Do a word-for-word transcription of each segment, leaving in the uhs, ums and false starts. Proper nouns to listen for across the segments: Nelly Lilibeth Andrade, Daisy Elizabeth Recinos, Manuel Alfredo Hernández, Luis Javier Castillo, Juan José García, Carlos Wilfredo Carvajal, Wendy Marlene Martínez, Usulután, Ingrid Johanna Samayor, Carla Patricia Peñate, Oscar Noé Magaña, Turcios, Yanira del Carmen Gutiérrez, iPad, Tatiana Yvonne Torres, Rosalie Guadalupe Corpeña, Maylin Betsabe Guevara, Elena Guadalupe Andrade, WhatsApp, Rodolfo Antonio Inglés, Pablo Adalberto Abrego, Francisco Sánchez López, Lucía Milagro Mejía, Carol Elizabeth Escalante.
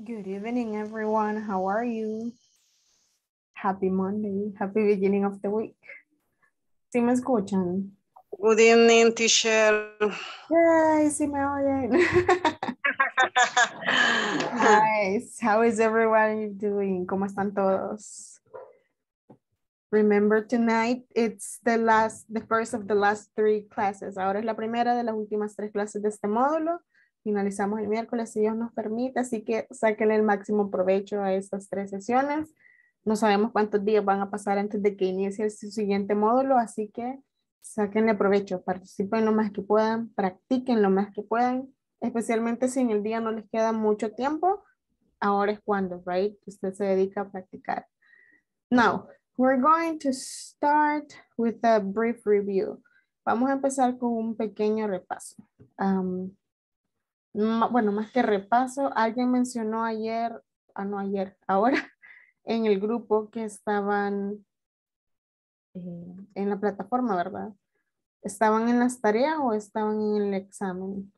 Good evening, everyone. How are you? Happy Monday. Happy beginning of the week. ¿Sí me escuchan? Good evening, teacher. Yay, sí me oyen. Nice. How is everyone doing? ¿Cómo están todos? Remember, tonight it's the last, the first of the last three classes. Ahora es la primera de las últimas tres clases de este módulo. Finalizamos el miércoles, si Dios nos permite, así que sáquenle el máximo provecho a estas tres sesiones. No sabemos cuántos días van a pasar antes de que inicie el siguiente módulo, así que sáquenle provecho, participen lo más que puedan, practiquen lo más que puedan, especialmente si en el día no les queda mucho tiempo, ahora es cuando, right? Usted se dedica a practicar. Now, we're going to start with a brief review. Vamos a empezar con un pequeño repaso. Um, Bueno, más que repaso, alguien mencionó ayer, ah no ayer, ahora, en el grupo que estaban eh, en la plataforma, ¿verdad? ¿Estaban en las tareas o estaban en el examen?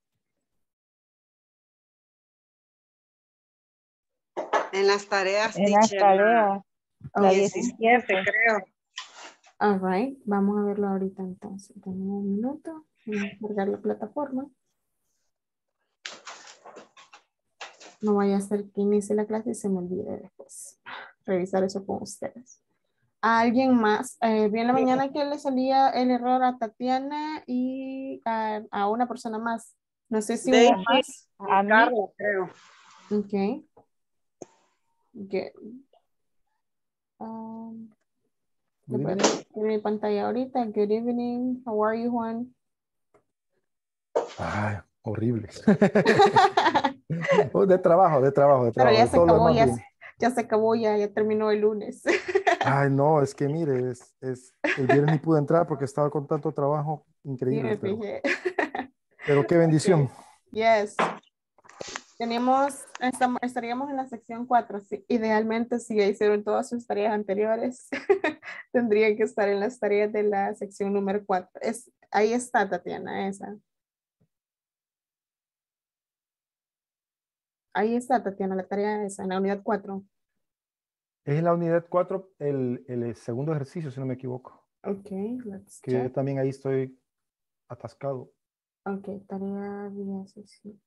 En las tareas, en las tareas, la diecisiete, creo. All right, vamos a verlo ahorita entonces. Dame un minuto, voy a cargar la plataforma. No vaya a ser que inicie la clase y se me olvide después revisar eso con ustedes. ¿A alguien más? Eh, vi en la mañana que le salía el error a Tatiana y a, a una persona más. No sé si hubo más. A Carlos, creo. Ok. Okay. Um, Voy a ver mi pantalla ahorita. Good evening. How are you, Juan? Ay, horrible. Oh, de trabajo, de trabajo, de trabajo. Pero ya se acabó, ya se, ya se acabó, ya, ya terminó el lunes. Ay, no, es que mire, es, es, el viernes ni pude entrar porque estaba con tanto trabajo increíble. Sí, pero, pero qué bendición. Okay. Yes. Tenemos, estamos, estaríamos en la sección cuatro. Sí, idealmente, si ya hicieron todas sus tareas anteriores, tendrían que estar en las tareas de la sección número cuatro. Es, ahí está, Tatiana, esa. Ahí está, Tatiana, la tarea es en la unidad cuatro. Es en la unidad cuatro, el, el segundo ejercicio, si no me equivoco. Ok, let's que check. También ahí estoy atascado. Ok, tarea diecisiete.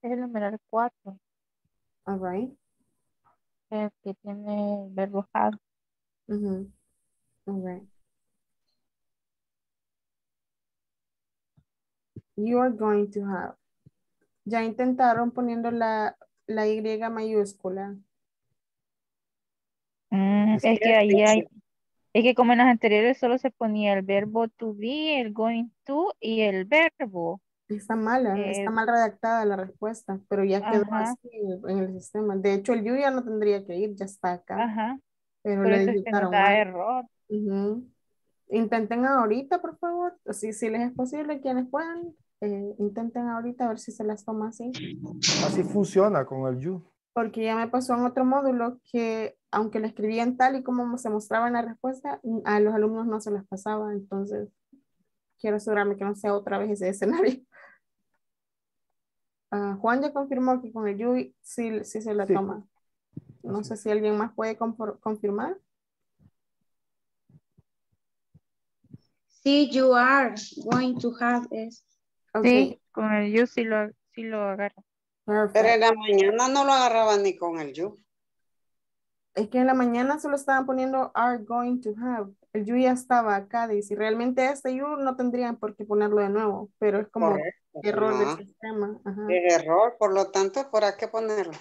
Es el numeral cuatro. All right. El que tiene el verbo have. Uh-huh. All right. You are going to have. Ya intentaron poniendo la, la Y mayúscula. Mm, es, es que ahí hay, es que como en las anteriores solo se ponía el verbo to be, el going to y el verbo. Está mala, eh, está mal redactada la respuesta, pero ya quedó ajá. Así en el sistema. De hecho, el you ya no tendría que ir, ya está acá. Ajá. Pero le intentaron. Da error. Uh-huh. Intenten ahorita, por favor, si, si les es posible, quienes puedan, eh, intenten ahorita a ver si se las toma así. Así funciona con el you. Porque ya me pasó en otro módulo que, aunque lo escribían tal y como se mostraba en la respuesta, a los alumnos no se las pasaba, entonces quiero asegurarme que no sea otra vez ese escenario. Uh, Juan ya confirmó que con el you sí, sí se la sí. Toma. No así. Sé si alguien más puede confirmar. Sí, you are going to have es. Okay. Sí, con el you sí lo, sí lo agarro. Perfect. Pero en la mañana no lo agarraban ni con el you. Es que en la mañana solo estaban poniendo are going to have. El you ya estaba acá, dice. Realmente este you no tendrían por qué ponerlo de nuevo, pero es como correcto. Error no. Del sistema. Ajá. El error, por lo tanto, por qué ponerlo.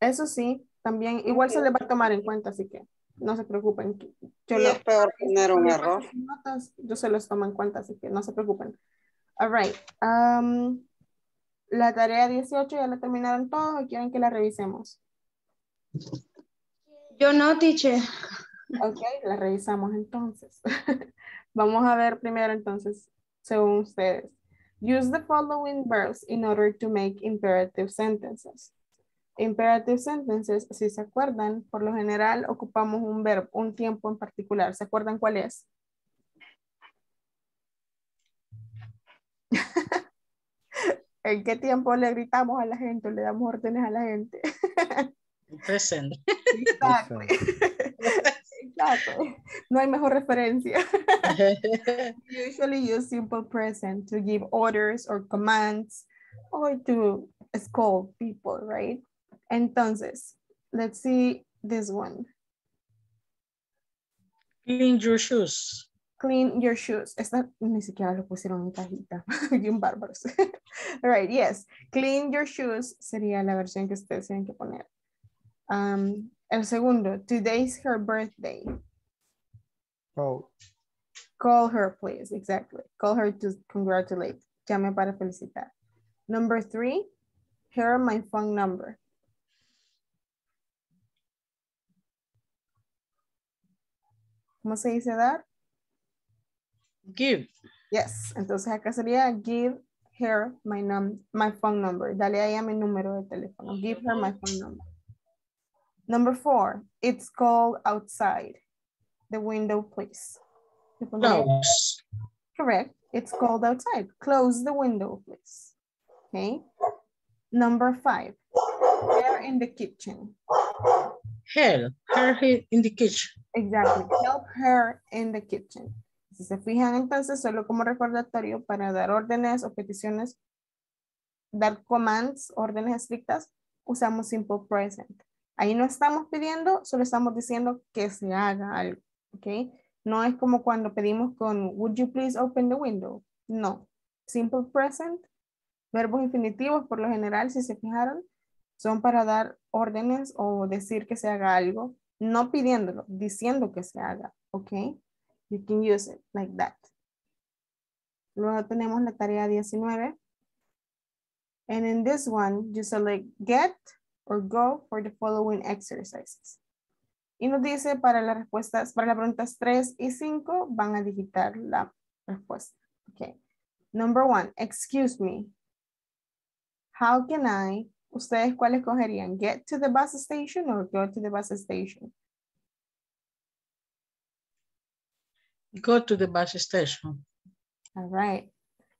Eso sí, también. Igual okay. Se les va a tomar en cuenta, así que. No se preocupen. Yo sí, lo, es peor tener un error. Notas, yo se los tomo en cuenta, así que no se preocupen. All right. Um, la tarea dieciocho ya la terminaron todos. ¿O quieren que la revisemos? Yo no, teacher. Ok, la revisamos entonces. Vamos a ver primero entonces, según ustedes. Use the following verbs in order to make imperative sentences. Imperative sentences, si se acuerdan, por lo general ocupamos un verbo, un tiempo en particular. ¿Se acuerdan cuál es? ¿En qué tiempo le gritamos a la gente, le damos órdenes a la gente? Presente. Exacto. Exacto. No hay mejor referencia. We usually use simple present to give orders or commands or to scold people, right? Entonces, let's see this one. Clean your shoes. Clean your shoes. Esta ni siquiera lo pusieron en cajita. Bien bárbaros. All right, yes. Clean your shoes sería la versión que ustedes tienen que poner. Um, el segundo. Today's her birthday. Oh. Call her, please. Exactly. Call her to congratulate. Llame para felicitar. Number three. Here are my phone number. ¿Cómo se dice dar? Give. Yes. Entonces acá sería give her my, num my phone number. Dale a ella mi número de teléfono. Give her my phone number. Number four. It's cold outside. The window, please. Close. Correct. It's cold outside. Close the window, please. Okay. Number five. They're in the kitchen. Help her in the kitchen. Exactly. Help her in the kitchen. Si se fijan, entonces, solo como recordatorio para dar órdenes o peticiones, dar commands, órdenes estrictas, usamos simple present. Ahí no estamos pidiendo, solo estamos diciendo que se haga algo, ¿ok? No es como cuando pedimos con would you please open the window. No. Simple present, verbos infinitivos por lo general, si se fijaron, son para dar órdenes o decir que se haga algo, no pidiéndolo, diciendo que se haga, ¿ok? You can use it like that. Luego tenemos la tarea diecinueve. And in this one, you select get or go for the following exercises. Y nos dice para las respuestas, para las preguntas tres y cinco, van a digitar la respuesta. Okay. Number one, excuse me. How can I? ¿Ustedes cuál escogerían? Get to the bus station or go to the bus station? Go to the bus station. All right.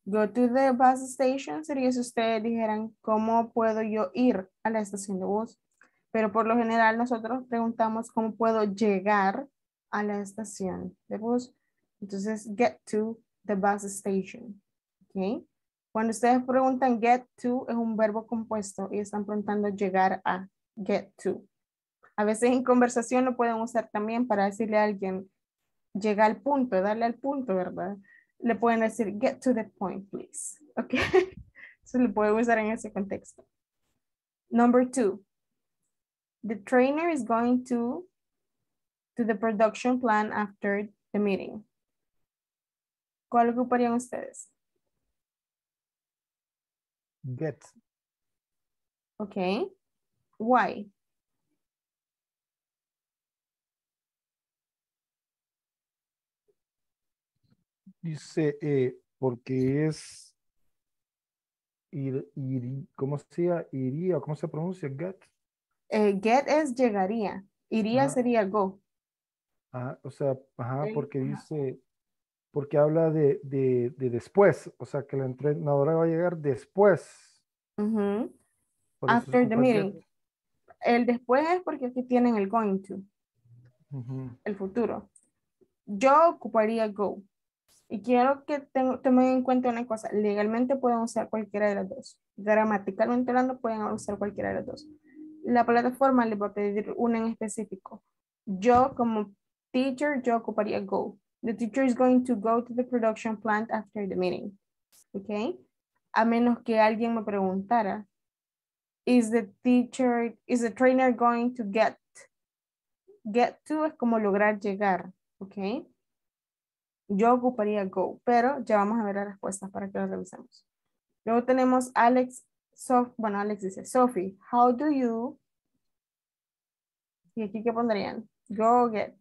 Go to the bus station sería si ustedes dijeran ¿cómo puedo yo ir a la estación de bus? Pero por lo general nosotros preguntamos ¿cómo puedo llegar a la estación de bus? Entonces, get to the bus station. Okay. Cuando ustedes preguntan get to es un verbo compuesto y están preguntando llegar a, get to. A veces en conversación lo pueden usar también para decirle a alguien llega al punto, darle al punto, ¿verdad? Le pueden decir, get to the point, please. ¿Ok? Se lo pueden usar en ese contexto. Number two. The trainer is going to, to the production plan after the meeting. ¿Cuál ocuparían ustedes? Get. Ok. Why? Dice, eh, porque es, ir, ir, ¿cómo se iría? ¿Cómo se pronuncia get? Eh, get es llegaría, iría ah. sería go. Ah, o sea, ajá, porque dice, porque habla de, de, de después, o sea, que la entrenadora va a llegar después. Uh-huh. After the meeting. Get. El después es porque aquí tienen el going to, uh-huh. el futuro. Yo ocuparía go. Y quiero que tomen en cuenta una cosa. Legalmente pueden usar cualquiera de las dos. Gramaticalmente hablando pueden usar cualquiera de las dos. La plataforma les va a pedir una en específico. Yo como teacher, yo ocuparía go. The teacher is going to go to the production plant after the meeting. ¿Ok? A menos que alguien me preguntara. Is the teacher, is the trainer going to get? Get to es como lograr llegar. ¿Ok? Yo ocuparía go, pero ya vamos a ver las respuestas para que las revisemos. Luego tenemos Alex, so, bueno, Alex dice, Sophie, how do you? ¿Y aquí qué pondrían? Go get.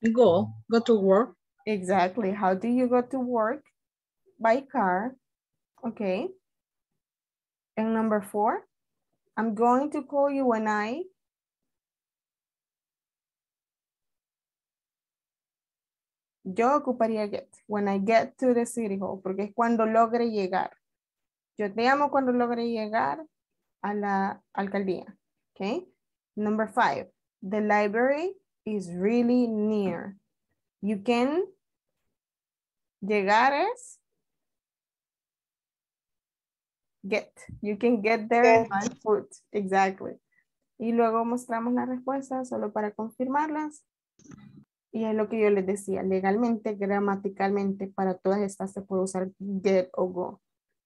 Go, go to work. Exactly, how do you go to work? By car. Okay. And number four, I'm going to call you when I. Yo ocuparía get. When I get to the city hall. Porque es cuando logre llegar. Yo te llamo cuando logre llegar a la alcaldía. Okay. Number five. The library is really near. You can. Llegar es. Get. You can get there by foot. Exactly. Y luego mostramos las respuestas solo para confirmarlas. Y es lo que yo les decía, legalmente, gramaticalmente, para todas estas se puede usar get o go.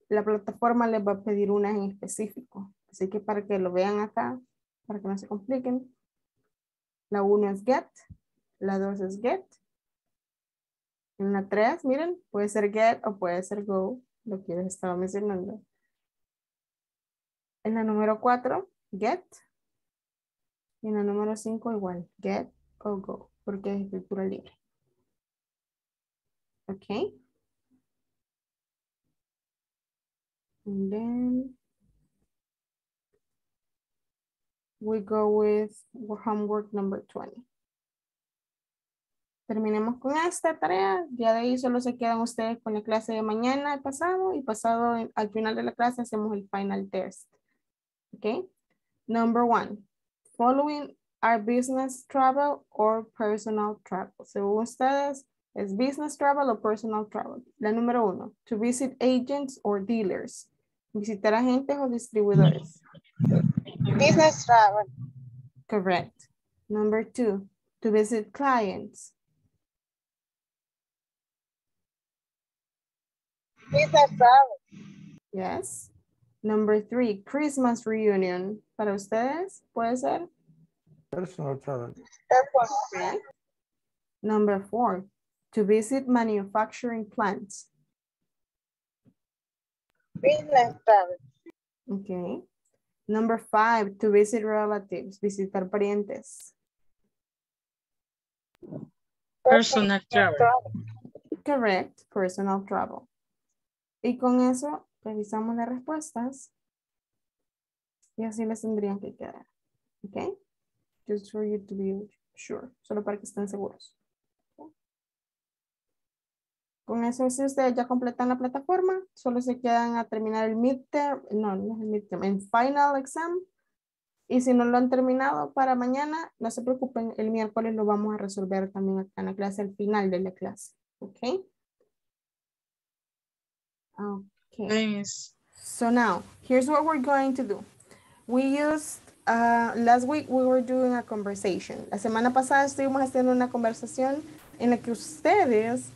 La plataforma les va a pedir una en específico. Así que para que lo vean acá, para que no se compliquen. La uno es get, la dos es get. En la tres, miren, puede ser get o puede ser go, lo que les estaba mencionando. En la número cuatro, get. Y en la número cinco, igual, get o go, porque es escritura libre. Ok. And then we go with homework number twenty. Terminemos con esta tarea. Ya de ahí solo se quedan ustedes con la clase de mañana, el pasado, y pasado al final de la clase hacemos el final test. Ok. Number one. Following are business travel or personal travel. Según ustedes, es business travel o personal travel. La número uno, to visit agents or dealers. Visitar agentes o distribuidores. Business travel. Correct. Number two, to visit clients. Business travel. Yes. Number three, Christmas reunion. Para ustedes, puede ser? Personal travel. Okay. Number four, to visit manufacturing plants. Business travel. Okay. Number five, to visit relatives. Visitar parientes. Personal travel. Correct, personal travel. Y con eso revisamos las respuestas y así les tendrían que quedar. Ok. Just for you to be sure. Solo para que estén seguros. Okay. Con eso, si ustedes ya completan la plataforma, solo se quedan a terminar el midterm. No, no es el midterm. El final exam. Y si no lo han terminado para mañana, no se preocupen. El miércoles lo vamos a resolver también acá en la clase, al final de la clase. Ok. Ok. Okay. Nice. So now, here's what we're going to do. We used, uh, last week we were doing a conversation. La semana pasada estuvimos haciendo una conversación en la que ustedes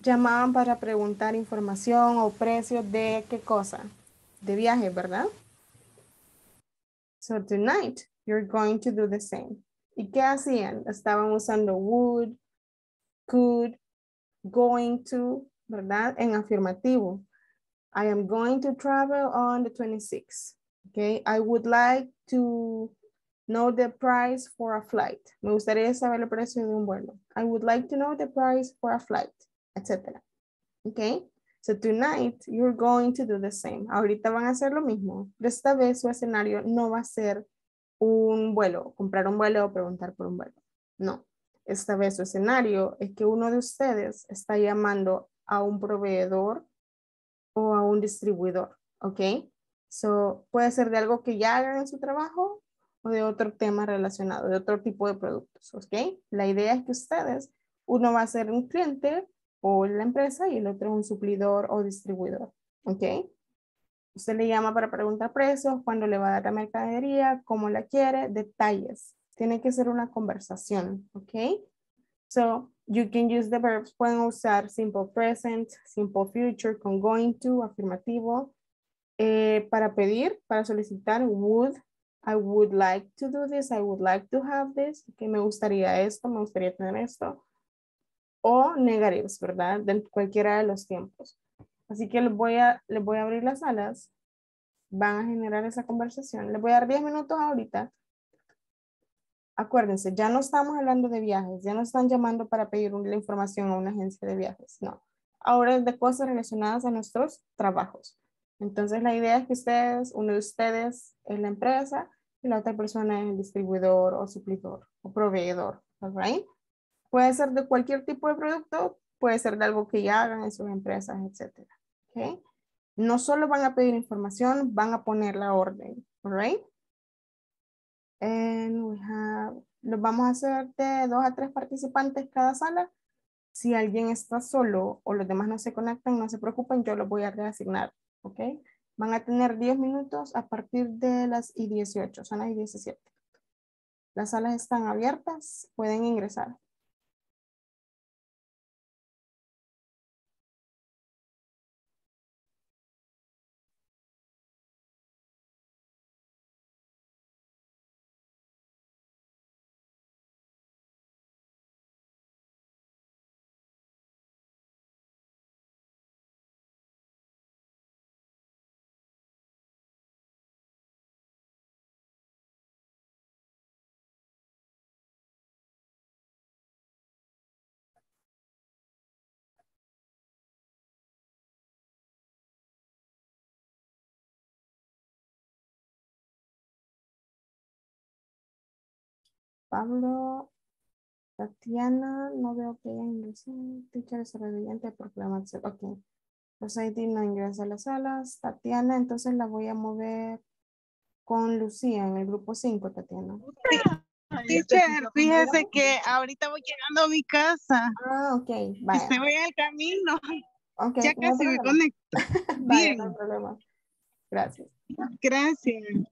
llamaban para preguntar información o precios de qué cosa? De viaje, ¿verdad? So tonight, you're going to do the same. ¿Y qué hacían? Estaban usando would, could, going to, ¿verdad? En afirmativo. I am going to travel on the twenty-sixth, okay? I would like to know the price for a flight. Me gustaría saber el precio de un vuelo. I would like to know the price for a flight, etcétera. Okay? So tonight, you're going to do the same. Ahorita van a hacer lo mismo. Pero esta vez su escenario no va a ser un vuelo, comprar un vuelo o preguntar por un vuelo. No. Esta vez su escenario es que uno de ustedes está llamando a un proveedor o a un distribuidor, ¿ok? So, puede ser de algo que ya hagan en su trabajo o de otro tema relacionado, de otro tipo de productos, ¿ok? La idea es que ustedes, uno va a ser un cliente o la empresa y el otro es un suplidor o distribuidor, ¿ok? Usted le llama para preguntar precios, cuándo le va a dar la mercadería, cómo la quiere, detalles. Tiene que ser una conversación, ¿ok? So, you can use the verbs, pueden usar simple present, simple future, con going to, afirmativo. Eh, para pedir, para solicitar, would, I would like to do this, I would like to have this, que me gustaría esto, me gustaría tener esto. O negatives, ¿verdad? De cualquiera de los tiempos. Así que les voy a, les voy a abrir las alas, van a generar esa conversación. Les voy a dar diez minutos ahorita. Acuérdense, ya no estamos hablando de viajes, ya no están llamando para pedir la información a una agencia de viajes, no. Ahora es de cosas relacionadas a nuestros trabajos. Entonces la idea es que ustedes, uno de ustedes es la empresa y la otra persona es el distribuidor o suplidor o proveedor, ¿all right? Puede ser de cualquier tipo de producto, puede ser de algo que ya hagan en sus empresas, etcétera. ¿Okay? No solo van a pedir información, van a poner la orden. All right? And we have, los vamos a hacer de dos a tres participantes cada sala. Si alguien está solo o los demás no se conectan, no se preocupen, yo los voy a reasignar. ¿Ok? Van a tener diez minutos a partir de las y dieciocho, son las y diecisiete. Las salas están abiertas, pueden ingresar. Pablo, Tatiana, no veo que haya ingresado. Teacher sobreviviente por programación. Ok. Los I D no ingresa a las salas. Tatiana, entonces la voy a mover con Lucía en el grupo cinco, Tatiana. Sí, teacher, fíjese que ahorita voy llegando a mi casa. Ah, ok. Vaya. Se voy al camino. Okay, ya casi no me conecto. Vaya, bien. No hay problema. Gracias. Gracias.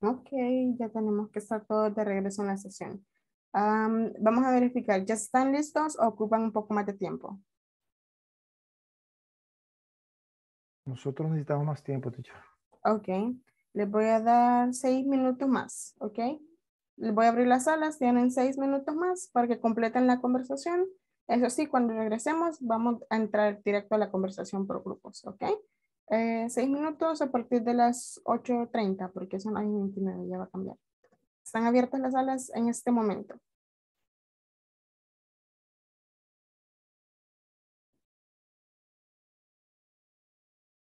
Ok, ya tenemos que estar todos de regreso en la sesión. Um, vamos a verificar, ¿ya están listos o ocupan un poco más de tiempo? Nosotros necesitamos más tiempo, teacher. Ok, les voy a dar seis minutos más, ok. Les voy a abrir las salas, tienen seis minutos más para que completen la conversación. Eso sí, cuando regresemos vamos a entrar directo a la conversación por grupos, ok. Eh, seis minutos a partir de las ocho treinta, porque son las veintinueve, ya va a cambiar. Están abiertas las salas en este momento.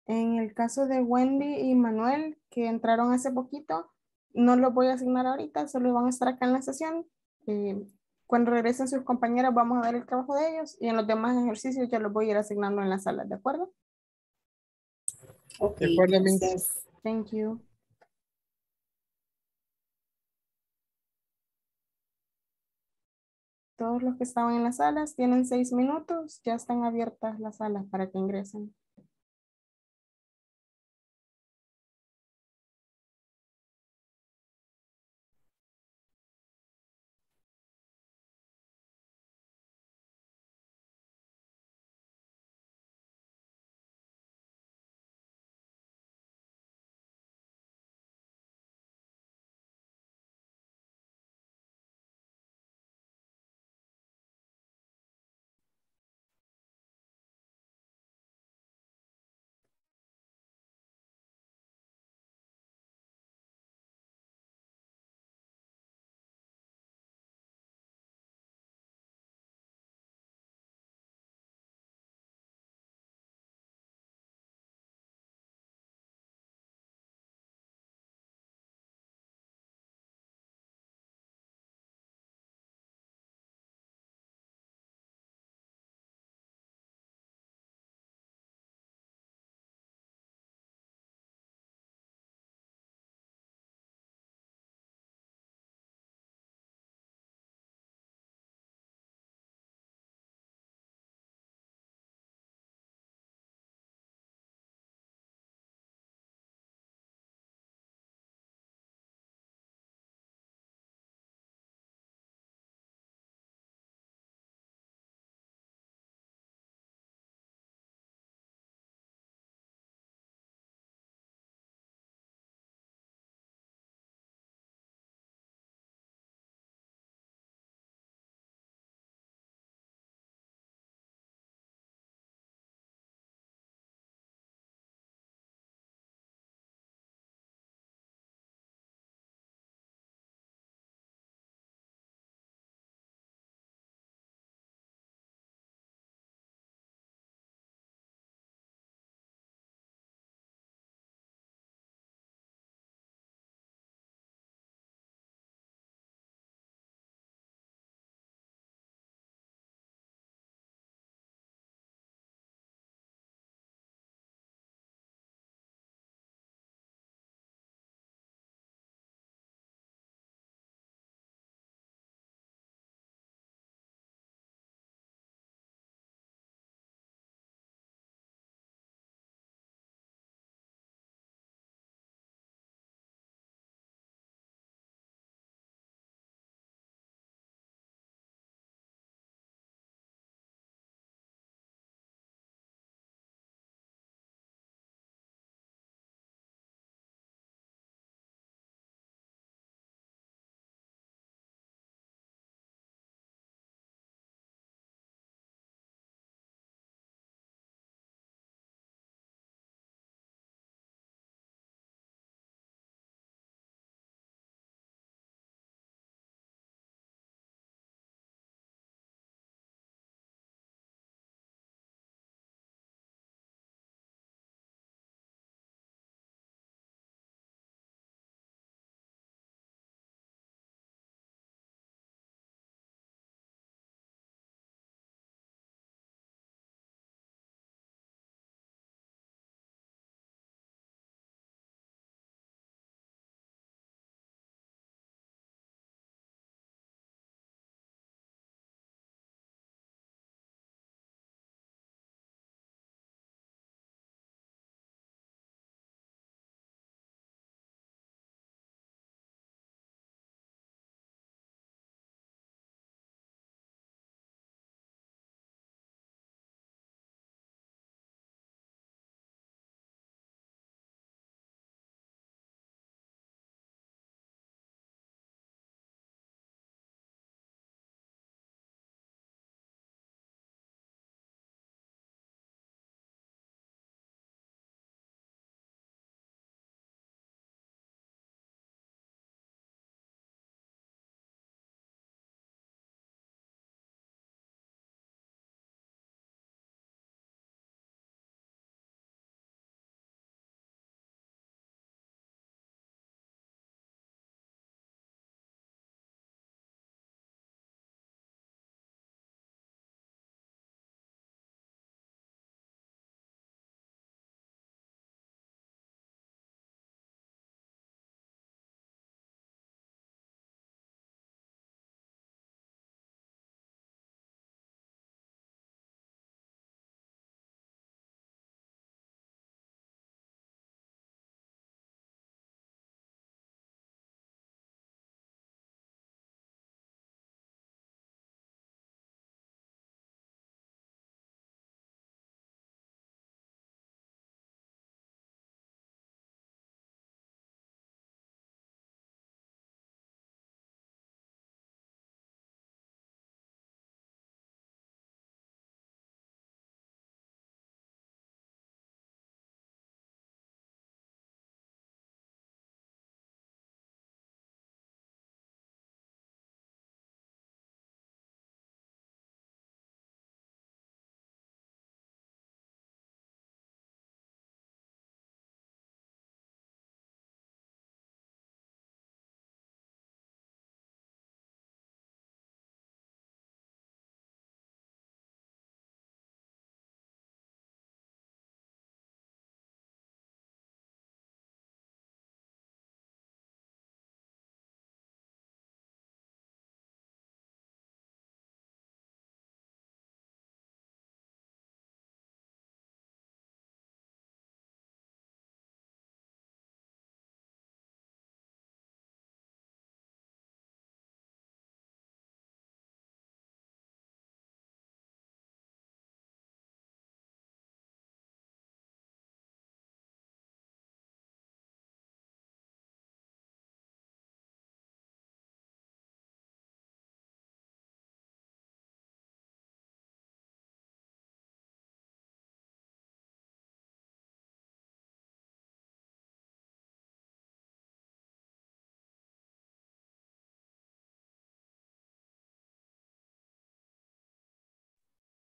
En el caso de Wendy y Manuel, que entraron hace poquito, no los voy a asignar ahorita, solo van a estar acá en la sesión. Eh, cuando regresen sus compañeras vamos a ver el trabajo de ellos y en los demás ejercicios ya los voy a ir asignando en las salas, ¿de acuerdo? Okay, entonces, thank you. Todos los que estaban en las salas tienen seis minutos, ya están abiertas las salas para que ingresen.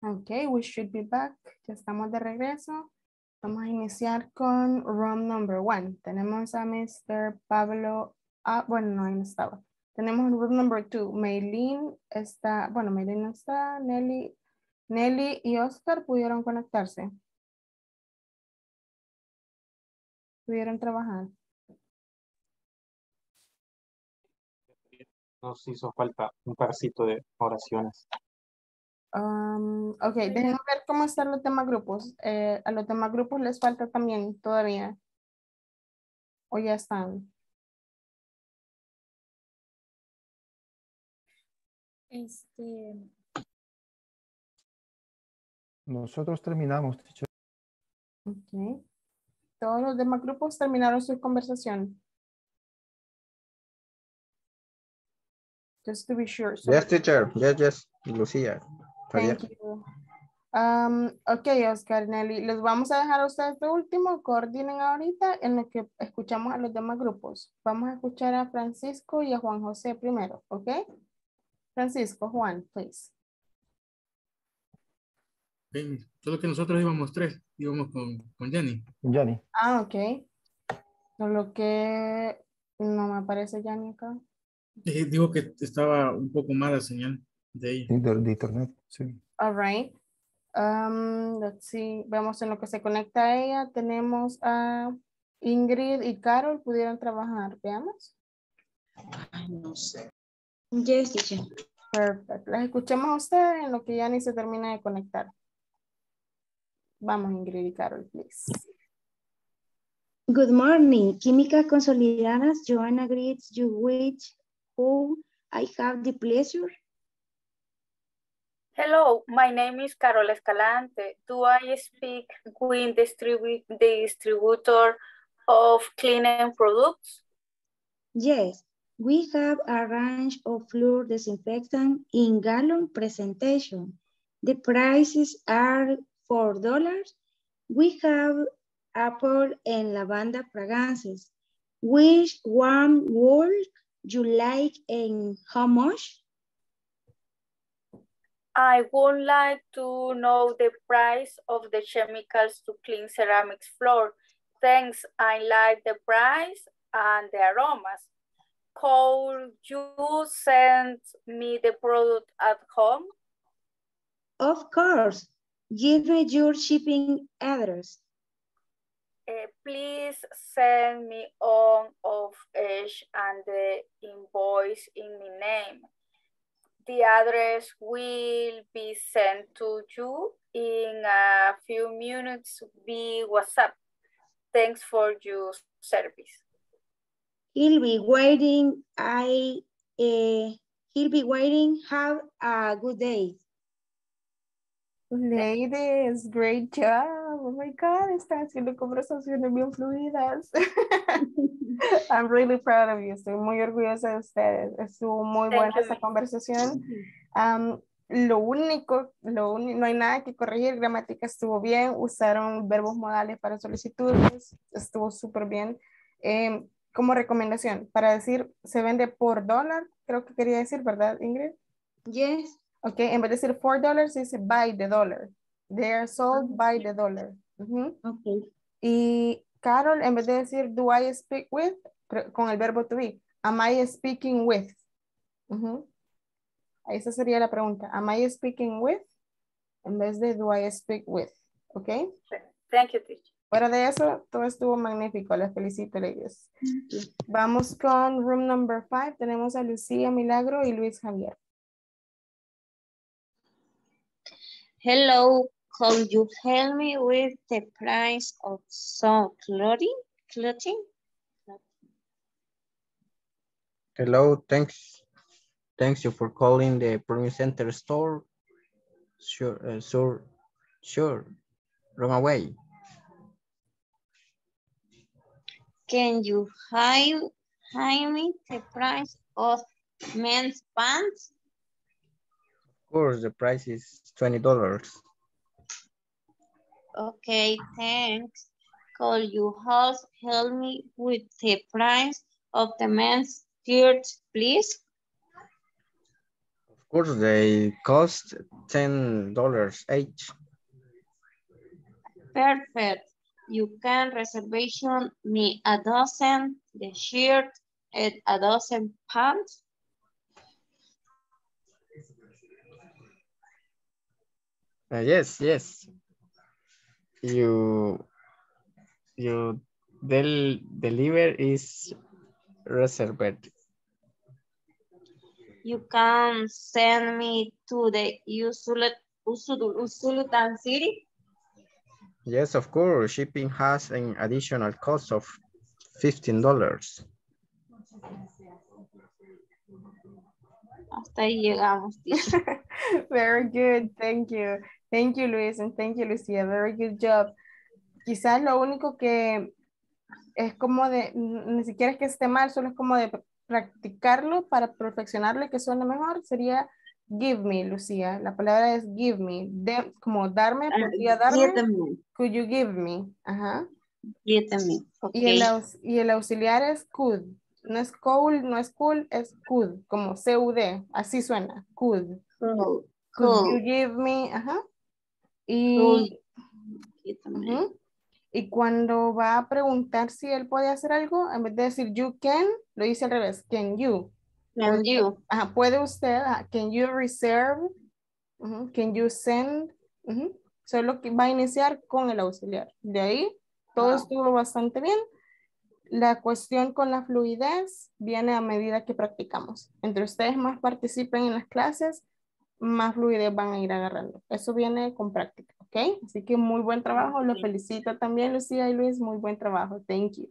Okay, we should be back. Ya estamos de regreso. Vamos a iniciar con room number one. Tenemos a mister Pablo, ah, bueno, no, ahí no estaba. Tenemos room number two. Maylin está, bueno, Maylin no está, Nelly, Nelly y Oscar pudieron conectarse. Pudieron trabajar. Nos hizo falta un parcito de oraciones. Um, ok, déjenme ver cómo están los temas grupos. Eh, a los temas grupos les falta también todavía. O ya están. Este... Nosotros terminamos. Ok. Todos los demás grupos terminaron su conversación. Just to be sure. So yes, teacher. Yes, yes. Lucía. Thank you. Um, ok, Oscar, Nelly, les vamos a dejar a ustedes de último, coordinen ahorita en lo que escuchamos a los demás grupos. Vamos a escuchar a Francisco y a Juan José primero, ¿ok? Francisco, Juan, please. Bien, solo que nosotros íbamos tres, íbamos con, con Yanni. Yanni. Ah, ok. Solo que no me aparece Yanni acá. Eh, digo que estaba un poco mala señal. De, de, de internet, sí. All right. Um, let's see. Vemos en lo que se conecta a ella. Tenemos a Ingrid y Carol. ¿Pudieron trabajar? Veamos. Ay, no sé. Yes, teacher. Perfecto. Las escuchamos a ustedes en lo que ya ni se termina de conectar. Vamos, Ingrid y Carol, please. Good morning. Química Consolidadas. Joanna greets you with whom I have the pleasure. Hello, my name is Carol Escalante. Do I speak with the distribu- the distributor of cleaning products? Yes, we have a range of floor disinfectant in gallon presentation. The prices are four dollars. We have apple and lavanda fragrances. Which one would you like and how much? I would like to know the price of the chemicals to clean ceramics floor. Thanks, I like the price and the aromas. Could you send me the product at home? Of course. Give me your shipping address. Uh, please send me on of edge and the invoice in my name. The address will be sent to you in a few minutes via WhatsApp. Thanks for your service. He'll be waiting. I, uh, he'll be waiting. Have a good day. Ladies, great job. Oh my God, están haciendo conversaciones bien fluidas. I'm really proud of you. Estoy muy orgullosa de ustedes. Estuvo muy buena esta conversación. Um, lo único, lo único, no hay nada que corregir. Gramática estuvo bien. Usaron verbos modales para solicitudes. Estuvo súper bien. Eh, como recomendación, para decir, se vende por dólar, creo que quería decir, ¿verdad, Ingrid? Yes. Ok, en vez de decir four dollars, dice by the dollar. They are sold by the dollar. Uh-huh. Ok. Y Carol, en vez de decir, do I speak with? Con el verbo to be. Am I speaking with? Uh-huh. Esa sería la pregunta. Am I speaking with? En vez de do I speak with. ¿Ok? Thank you, teacher. Fuera de eso, todo estuvo magnífico. Les felicito, ladies. Okay. Vamos con room number five. Tenemos a Lucía Milagro y Luis Javier. Hello. Could you help me with the price of some clothing? Clothing? Hello, thanks. Thanks you for calling the Premium Center store. Sure, uh, sure, sure. Run away. Can you hide, hide me the price of men's pants? Of course, the price is twenty dollars. Okay, thanks. Could you also help me with the price of the men's shirt, please? Of course, they cost ten dollars each. Perfect. You can reservation me a dozen, the shirt at a dozen pounds. Uh, yes, yes. You, you del deliver is reserved. You can send me to the Usulután City? Yes, of course. Shipping has an additional cost of fifteen dollars. Hasta ahí llegamos. Very good. Thank you. Thank you, Luis, and thank you, Lucía. Very good job. Quizás lo único que es como de, ni siquiera es que esté mal, solo es como de practicarlo para perfeccionarlo y que suene mejor, sería give me, Lucía. La palabra es give me. De, como darme, podría darme. Uh, could you give me? Ajá. Me. Okay. Y, el, y el auxiliar es could. No es cool, no es cool, es could. Como C U D. Así suena. Could. Cool. Could cool. you give me? Ajá. Y, cool. uh-huh. y cuando va a preguntar si él puede hacer algo, en vez de decir you can, lo dice al revés. Can you? Can you? Ajá, puede usted, ajá, can you reserve, uh-huh, can you send, uh-huh, solo que va a iniciar con el auxiliar. De ahí, todo wow. estuvo bastante bien. La cuestión con la fluidez viene a medida que practicamos. Entre ustedes más participen en las clases, más fluidez van a ir agarrando. Eso viene con práctica, ¿ok? Así que muy buen trabajo. Los felicito también, Lucía y Luis. Muy buen trabajo. Thank you.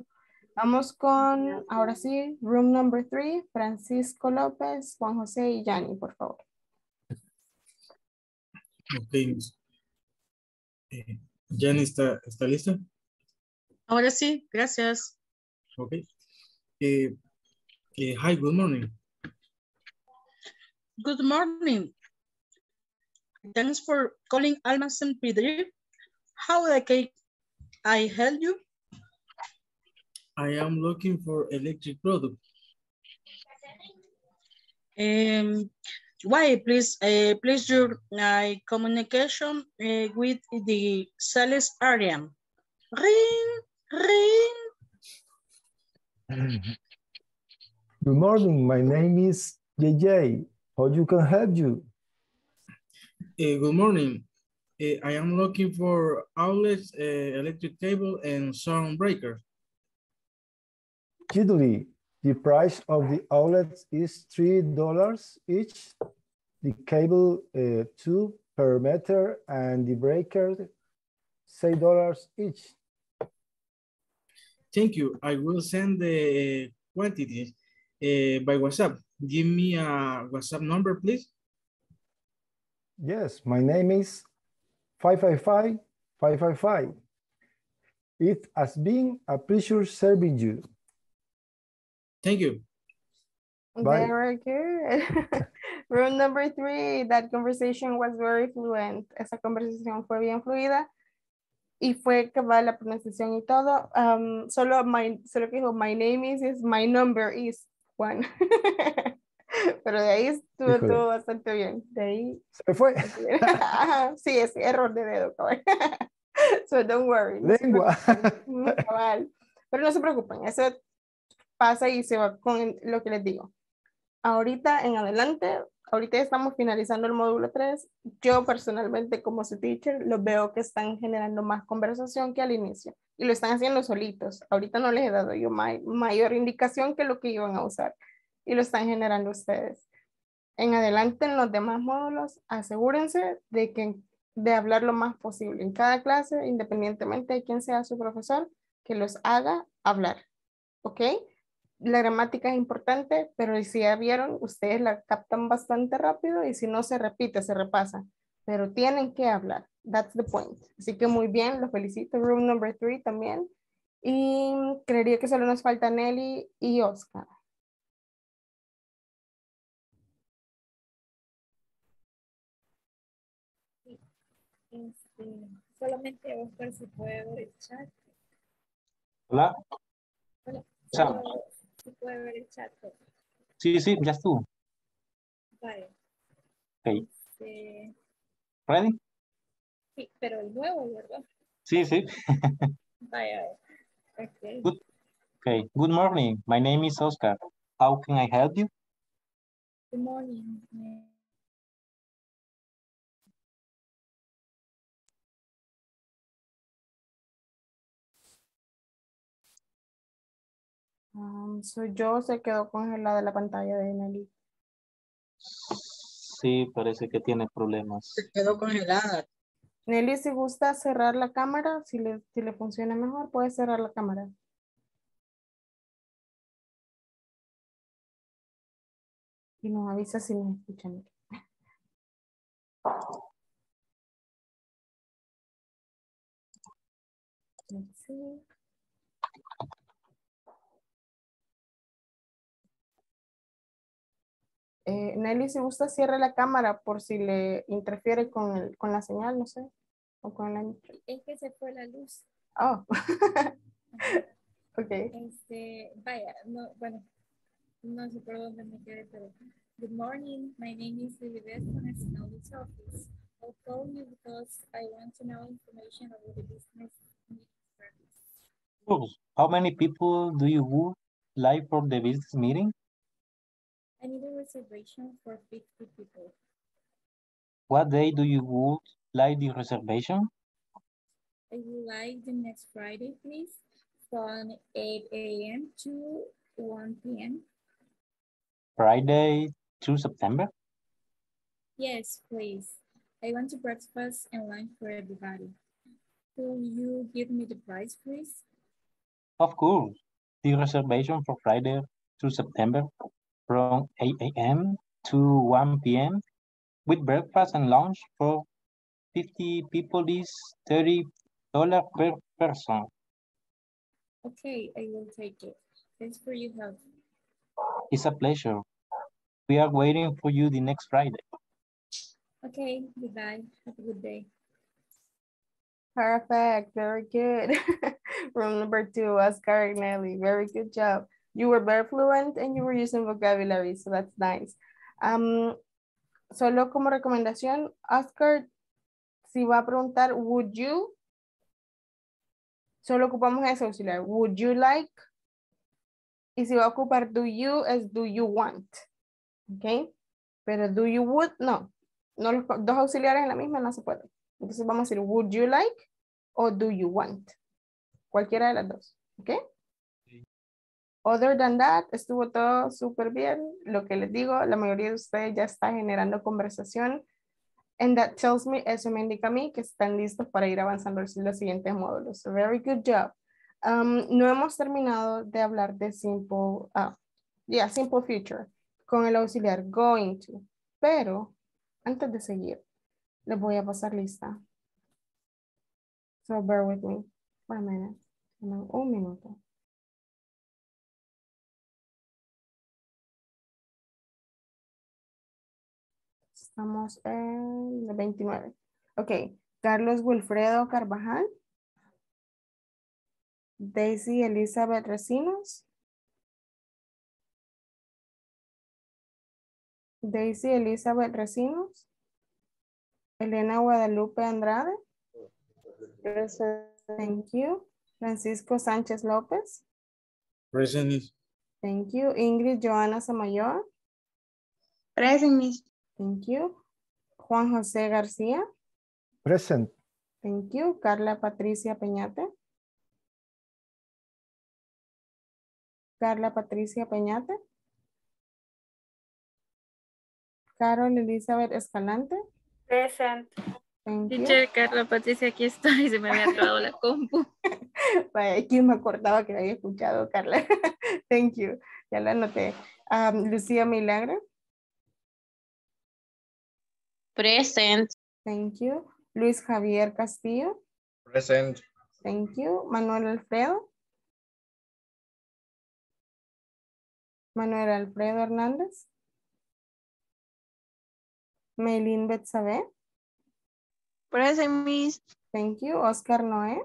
Vamos con, ahora sí, room number three, Francisco López, Juan José y Yanni, por favor. Okay. Eh, Yanni, ¿está, está lista? Ahora sí, gracias. Ok. Eh, eh, hi, good morning. Good morning. Thanks for calling Almacén Pedri. How can I help you? I am looking for electric product. Um, why, please, uh, please your uh, communication uh, with the sales area. Ring, ring. Good morning. My name is J J. How you can help you? Uh, good morning. Uh, I am looking for outlets, uh, electric cable, and sound breaker. Actually, the price of the outlets is three dollars each, the cable uh, two per meter, and the breaker six dollars each. Thank you. I will send the quantities uh, by WhatsApp. Give me a WhatsApp number, please. Yes, my name is five five five, five five five. It has been a pleasure serving you. Thank you. Bye. Very good. Room number three, that conversation was very fluent. Esa conversación fue bien fluida y fue cabal la pronunciación y todo. Um, solo, my, solo que dijo, my name is, is my number is one. Pero de ahí estuvo, estuvo bastante bien. De ahí. Se fue. Sí, es error de dedo, cabal. So don't worry. Lengua. No cabal. Pero no se preocupen, eso pasa y se va con lo que les digo. Ahorita en adelante, ahorita estamos finalizando el módulo tres. Yo personalmente como su teacher los veo que están generando más conversación que al inicio y lo están haciendo solitos. Ahorita no les he dado yo ma mayor indicación que lo que iban a usar y lo están generando ustedes. En adelante en los demás módulos asegúrense de, que, de hablar lo más posible en cada clase, independientemente de quién sea su profesor, que los haga hablar. ¿Ok? La gramática es importante, pero si ya vieron, ustedes la captan bastante rápido y si no se repite, se repasa. Pero tienen que hablar. That's the point. Así que muy bien, los felicito. Room number three también. Y creería que solo nos falta Nelly y Oscar. Sí, este, solamente Oscar se puede ver el chat. Hola. Hola. Chao. ¿Se puede ver el chat? Sí, sí, ya estuvo. Vale. Okay. Este... ¿Ready? Sí, pero el nuevo, ¿verdad? Sí, sí. Vaya. Okay. Good. Okay. Good morning. My name is Oscar. How can I help you? Good morning. Um, so yo se quedó congelada la pantalla de Nelly. Sí, parece que tiene problemas. Se quedó congelada. Nelly, si gusta cerrar la cámara, si le, si le funciona mejor, puede cerrar la cámara. Y nos avisa si nos escuchan. Sí. Eh, Nelly, si gusta, cierre la cámara por si le interfiere con, el, con la señal, no sé, o con la... Es que se fue la luz. Oh. Ok. Este, vaya, no, bueno, no sé por dónde me quedé, pero... Good morning, my name is Lilibeth from the Snowy's office. I'll call you because I want to know information about the business meeting service. How many people do you would like for the business meeting? I need a reservation for fifty people. What day do you would like the reservation? I would like the next Friday, please, from eight A M to one P M Friday to September? Yes, please. I want to breakfast and lunch for everybody. Will you give me the price, please? Of course. The reservation for Friday to September from eight A M to one P M with breakfast and lunch for fifty people is thirty dollars per person. Okay, I will take it. Thanks for your help. It's a pleasure. We are waiting for you the next Friday. Okay, goodbye. Have a good day. Perfect, very good. Room number two, Oscar Nelly, very good job. You were very fluent and you were using vocabulary, so that's nice. Um, solo como recomendación, Oscar, si va a preguntar, would you? Solo ocupamos ese auxiliar, would you like? Y si va a ocupar do you, es do you want. ¿Ok? Pero do you would, no. No, los dos auxiliares en la misma no se pueden. Entonces vamos a decir, would you like o do you want? Cualquiera de las dos. ¿Ok? Other than that, estuvo todo súper bien. Lo que les digo, la mayoría de ustedes ya está generando conversación. And that tells me, eso me indica a mí, que están listos para ir avanzando los siguientes módulos. So very good job. Um, no hemos terminado de hablar de simple, uh, yeah, simple future, con el auxiliar going to. Pero, antes de seguir, les voy a pasar lista. So bear with me. One minute. Un minuto. Estamos en el veintinueve. Ok. Carlos Wilfredo Carvajal. Daisy Elizabeth Recinos. Daisy Elizabeth Recinos. Elena Guadalupe Andrade. Present. Thank you. Francisco Sánchez López. Present. Thank you. Ingrid Johanna Samayor. Present. Thank you. Juan José García. Present. Thank you. Carla Patricia Peñate. Carla Patricia Peñate. Carol Elizabeth Escalante. Present. Thank you. Teacher, Carla Patricia, aquí estoy. Se me había trabado la compu. Vaya, aquí me acordaba que la había escuchado, Carla. Thank you. Ya la anoté. Um, Lucía Milagro. Present. Thank you. Luis Javier Castillo. Present. Thank you. Manuel Alfredo. Manuel Alfredo Hernández. Maylin Betsabe. Present, Miss. Thank you. Oscar Noé.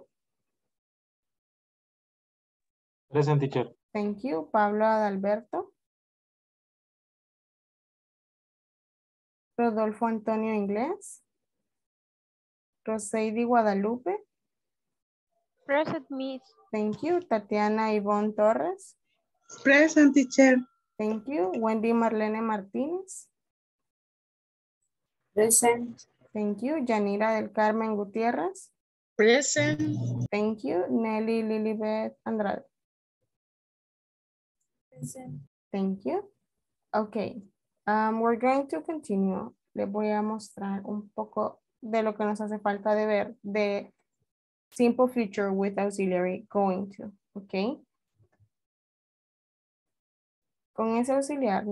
Present, teacher. Thank you. Pablo Adalberto. Rodolfo Antonio Inglés. Roseidi Guadalupe. Present, Miss. Thank you. Tatiana Yvonne Torres. Present, teacher. Thank you. Wendy Marlene Martínez. Present. Thank you. Yanira del Carmen Gutiérrez. Present. Thank you. Nelly Lilibeth Andrade. Present. Thank you. Okay. Um, we're going to continue. Les voy a mostrar un poco de lo que nos hace falta de ver de simple future with auxiliary going to. Okay. Con ese auxiliar.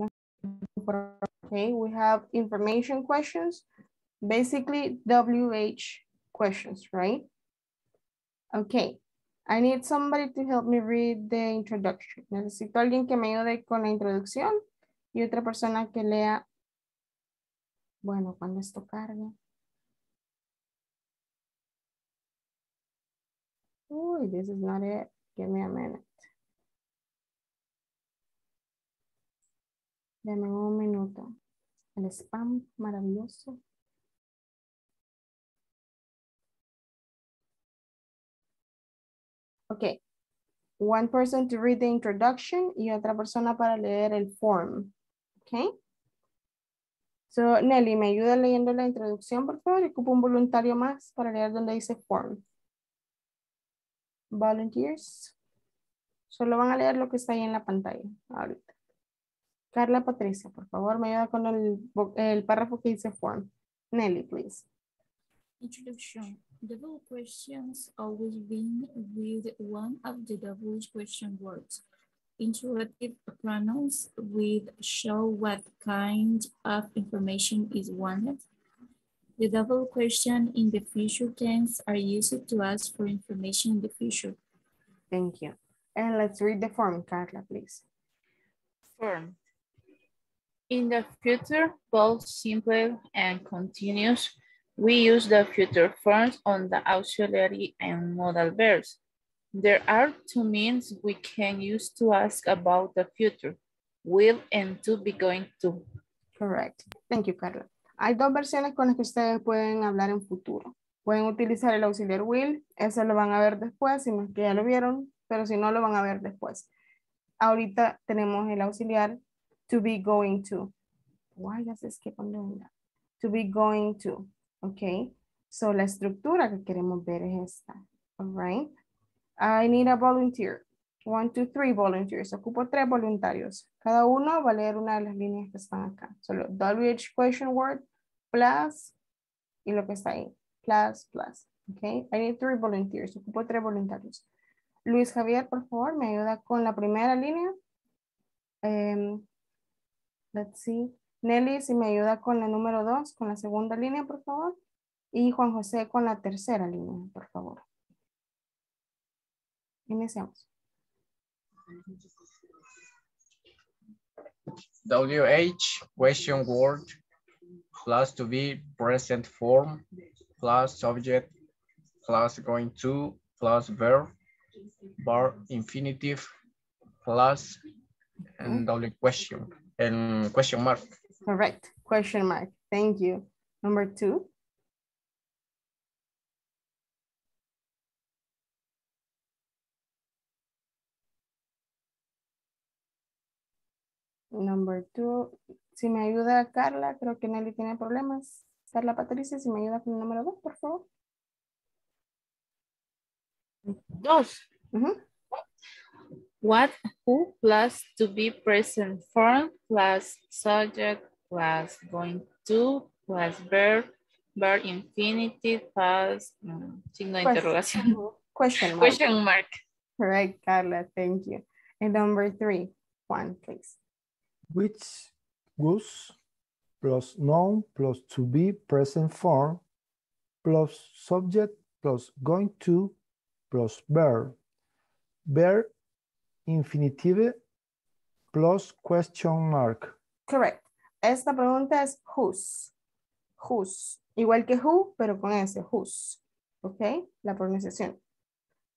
Okay. We have information questions. Basically W H questions, right? Okay. I need somebody to help me read the introduction. Necesito alguien que me ayude con la introducción y otra persona que lea. Bueno, cuando esto cargue. Uy, this is not it. Give me a minute. Dame un minuto. El spam maravilloso. Okay, one person to read the introduction y otra persona para leer el form, okay? So, Nelly, ¿me ayuda leyendo la introducción, por favor? Ocupo un voluntario más para leer donde dice form. Volunteers. Solo van a leer lo que está ahí en la pantalla ahorita. Carla Patricia, por favor, me ayuda con el, el párrafo que dice form. Nelly, please. Introduction. The double questions always begin with one of the double question words. Interrogative pronouns with show what kind of information is wanted. The double question in the future tense are used to ask for information in the future. Thank you. And let's read the form, Carla, please. Form. In the future, both simple and continuous, we use the future forms on the auxiliary and modal verbs. There are two means we can use to ask about the future. Will and to be going to. Correct. Thank you, Carla. Hay dos versiones con las que ustedes pueden hablar en futuro. Pueden utilizar el auxiliar will. Eso lo van a ver después, si no es que ya lo vieron, pero si no, lo van a ver después. Ahorita tenemos el auxiliar to be going to. Why does it skip on doing that? To be going to. Okay, so la estructura que queremos ver es esta. All right. I need a volunteer. One, two, three volunteers. Ocupo tres voluntarios. Cada uno va a leer una de las líneas que están acá. Solo W H question word, plus, y lo que está ahí. Plus, plus. Okay, I need three volunteers. Ocupo tres voluntarios. Luis Javier, por favor, me ayuda con la primera línea. Um, let's see. Nelly, si me ayuda con la número dos, con la segunda línea, por favor. Y Juan José con la tercera línea, por favor. Iniciamos. W H, question word, plus to be, present form, plus subject, plus going to, plus verb, verb infinitive, plus and W question, and question mark. Correct. Question mark. Thank you. Number two. Number two. Si me ayuda Carla, creo que Nelly tiene problemas. Carla Patricia, si me ayuda con el número dos, por favor. Dos. Uh-huh. What, who, plus to be present form, plus subject, plus going to, plus verb, verb infinitive, plus um, signo de interrogación. Question mark. Question mark. Correct, Carla, thank you. And number three, Juan, please. Which, whose, plus noun, plus to be, present form, plus subject, plus going to, plus verb. Verb infinitive, plus question mark. Correct. Esta pregunta es whose. Whose. Igual que who, pero con ese, whose. Ok, la pronunciación.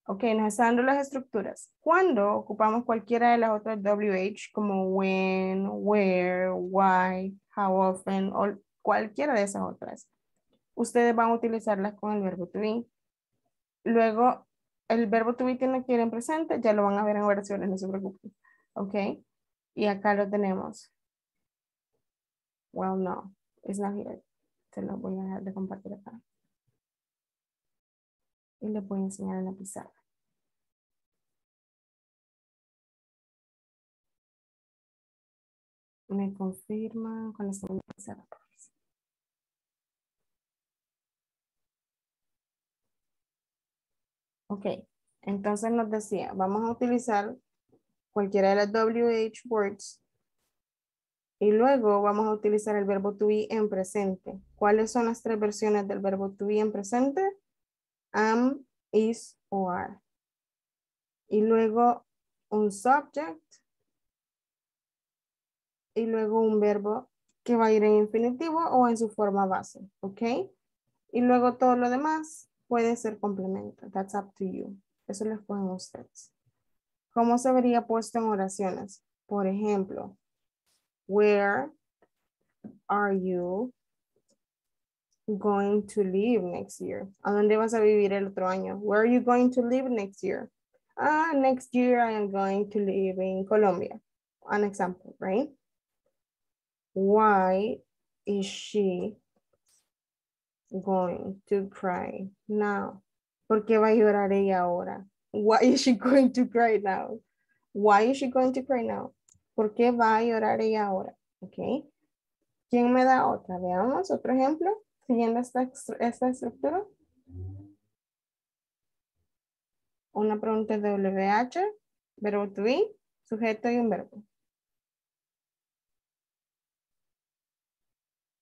Ok, nos están dando las estructuras. Cuando ocupamos cualquiera de las otras W H, como when, where, why, how often, all, cualquiera de esas otras. Ustedes van a utilizarlas con el verbo to be. Luego, el verbo to be tiene que ir en presente, ya lo van a ver en oraciones, no se preocupen. Ok, y acá lo tenemos. Well, no, it's not here. Se lo voy a dejar de compartir acá. Y les voy a enseñar en la pizarra. Me confirman con la segunda pizarra. Ok, entonces nos decía, vamos a utilizar cualquiera de las W H words y luego vamos a utilizar el verbo to be en presente. ¿Cuáles son las tres versiones del verbo to be en presente? Am, is o are. Y luego un subject. Y luego un verbo que va a ir en infinitivo o en su forma base. ¿Ok? Y luego todo lo demás puede ser complemento. That's up to you. Eso lo escogen ustedes. ¿Cómo se vería puesto en oraciones? Por ejemplo, where are you going to live next year? ¿A dónde vas a vivir el otro año? Where are you going to live next year? Ah, next year I am going to live in Colombia. An example, right? Why is she going to cry now? ¿Por qué va a llorar ella ahora? Why is she going to cry now? Why is she going to cry now? ¿Por qué va a llorar ella ahora? Okay. ¿Quién me da otra? Veamos otro ejemplo. Siguiendo esta, esta estructura. Una pregunta de W H, verbo to be, sujeto y un verbo.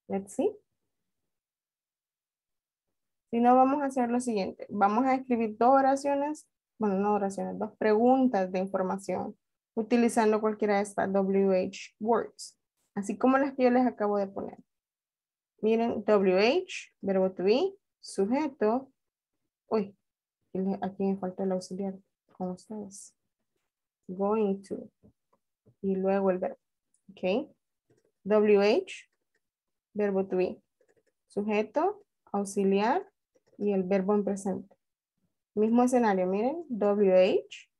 Let's see. Si no, vamos a hacer lo siguiente. Vamos a escribir dos oraciones, bueno, no oraciones, dos preguntas de información, utilizando cualquiera de estas W H words, así como las que yo les acabo de poner. Miren, W H, verbo to be, sujeto. Uy, aquí me falta el auxiliar, con ustedes. Going to. Y luego el verbo. Ok. W H, verbo to be, sujeto, auxiliar y el verbo en presente. Mismo escenario, miren, W H,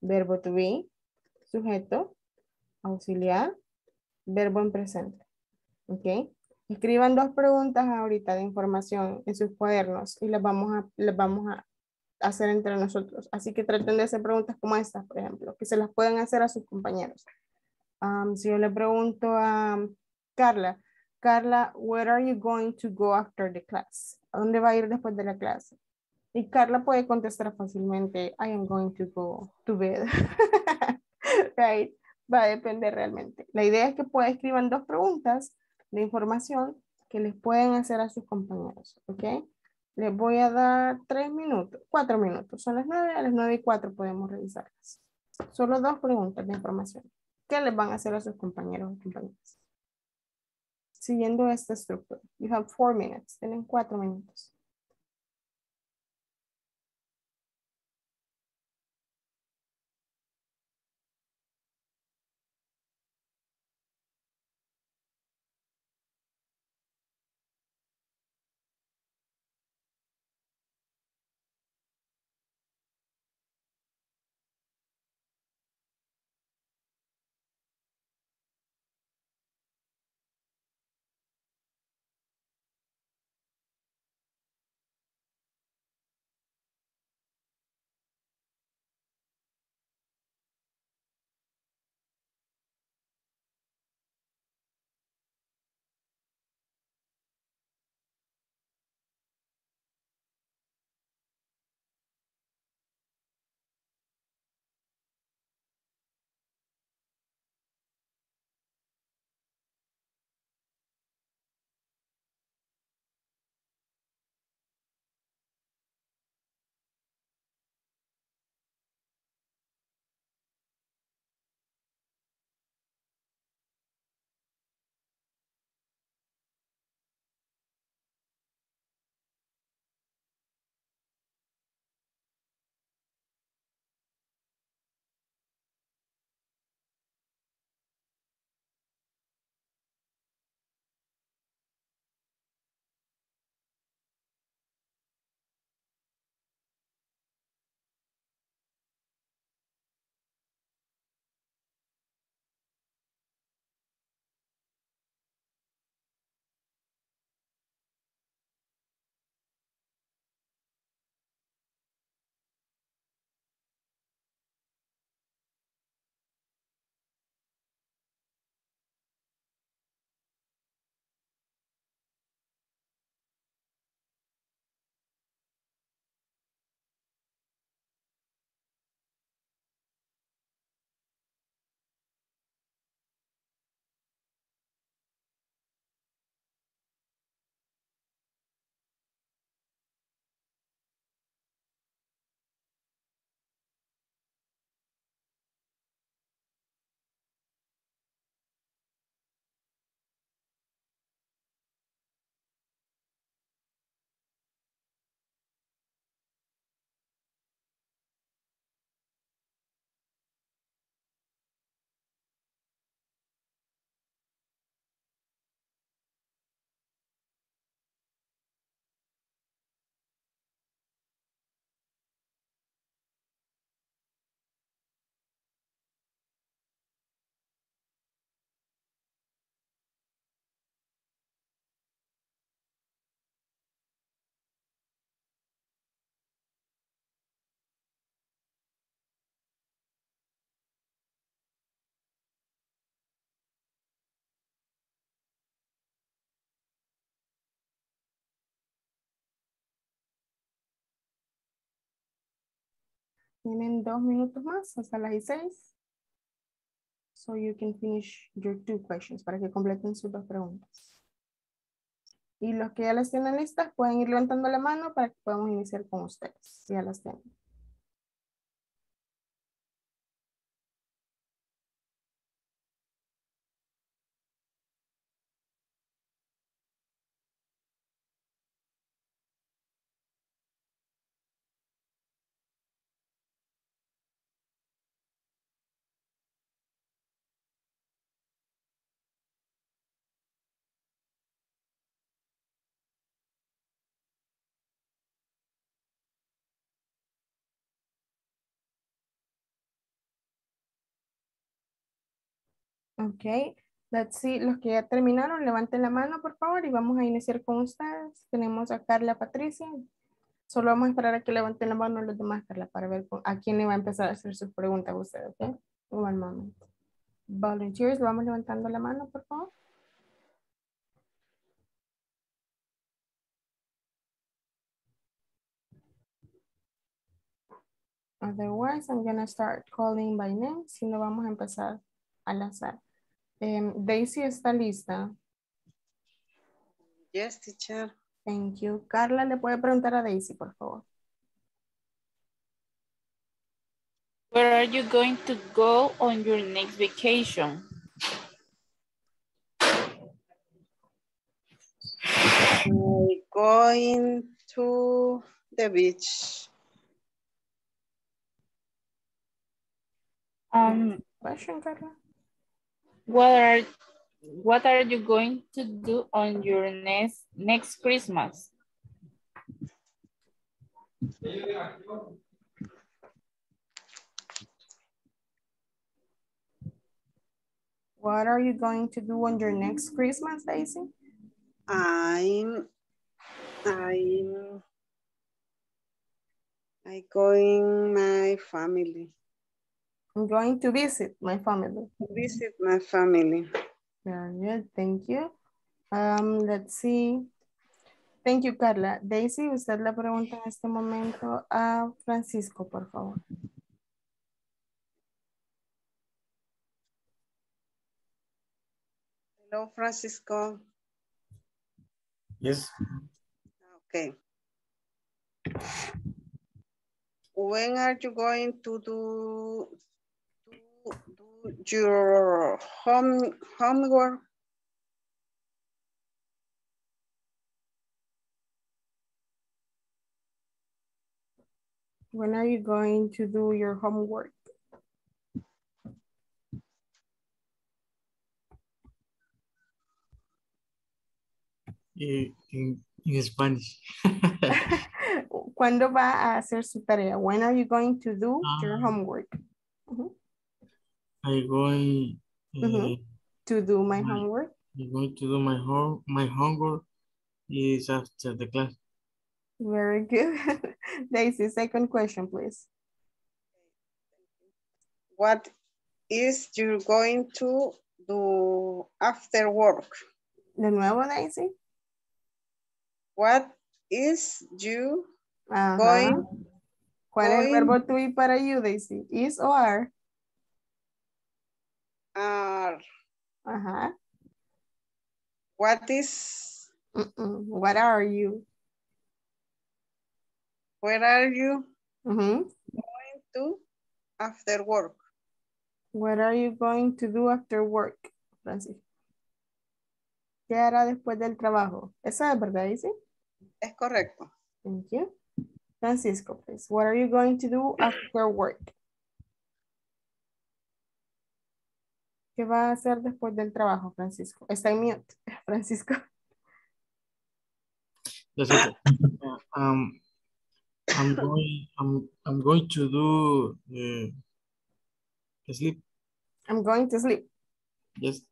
verbo to be, sujeto, auxiliar, verbo en presente. Ok. Escriban dos preguntas ahorita de información en sus cuadernos y las vamos a, las vamos a hacer entre nosotros. Así que traten de hacer preguntas como estas, por ejemplo, que se las pueden hacer a sus compañeros. Um, si yo le pregunto a Carla, Carla, where are you going to go after the class? ¿A dónde va a ir después de la clase? Y Carla puede contestar fácilmente, I am going to go to bed. Right? Va a depender realmente. La idea es que puedan escriban dos preguntas de información que les pueden hacer a sus compañeros. ¿Ok? Les voy a dar tres minutos, cuatro minutos. Son las nueve, a las nueve y cuatro podemos revisarlas. Solo dos preguntas de información. ¿Qué les van a hacer a sus compañeros o compañeras? Siguiendo esta estructura. You have four minutes. Tienen cuatro minutos. Tienen dos minutos más hasta las dieciséis. So you can finish your two questions para que completen sus dos preguntas. Y los que ya las tienen listas pueden ir levantando la mano para que podamos iniciar con ustedes. Ya las tienen. Ok, let's see. Los que ya terminaron, levanten la mano, por favor, y vamos a iniciar con ustedes. Tenemos a Carla Patricia. Solo vamos a esperar a que levanten la mano los demás, Carla, para ver a quién le va a empezar a hacer sus preguntas a usted, ¿ok? Un momento. Volunteers, vamos levantando la mano, por favor. Otherwise, I'm going to start calling by name. Si no, vamos a empezar al azar. Um, Daisy, ¿está lista? Yes, teacher. Thank you. Carla, ¿le puede preguntar a Daisy, por favor? Where are you going to go on your next vacation? I'm going to the beach. Um, question, Carla? What are, what are you going to do on your next, next Christmas? What are you going to do on your next Christmas, Daisy? I'm, I'm, I'm going my family. I'm going to visit my family. Visit my family. Very good, thank you. Um, let's see. Thank you, Carla. Daisy, usted le pregunta en este momento a Francisco, por favor. Hello, Francisco. Yes. Okay. When are you going to do Do your home, homework? When are you going to do your homework? In, in Spanish. ¿Cuándo va a hacer su tarea? When are you going to do um, your homework? Uh-huh. I'm going uh, mm-hmm. to do my, my homework. I'm going to do my home. My homework is after the class. Very good. Daisy, second question, please. What is you going to do after work? De nuevo, Daisy. What is you uh-huh. going? ¿Cuál es el verbo to be para you, Daisy? Is or are? Are. Uh-huh. What is? Mm-mm. What are you? Where are you mm-hmm. going to after work? What are you going to do after work, Francisco? ¿Qué hará después del trabajo? Esa es verdad, dice. Es correcto. Thank you. Francisco, please. What are you going to do after work? ¿Qué va a hacer después del trabajo, Francisco? Está en mute, Francisco. Um, I'm, going, I'm, I'm going to do uh, sleep. I'm going to sleep. Yes.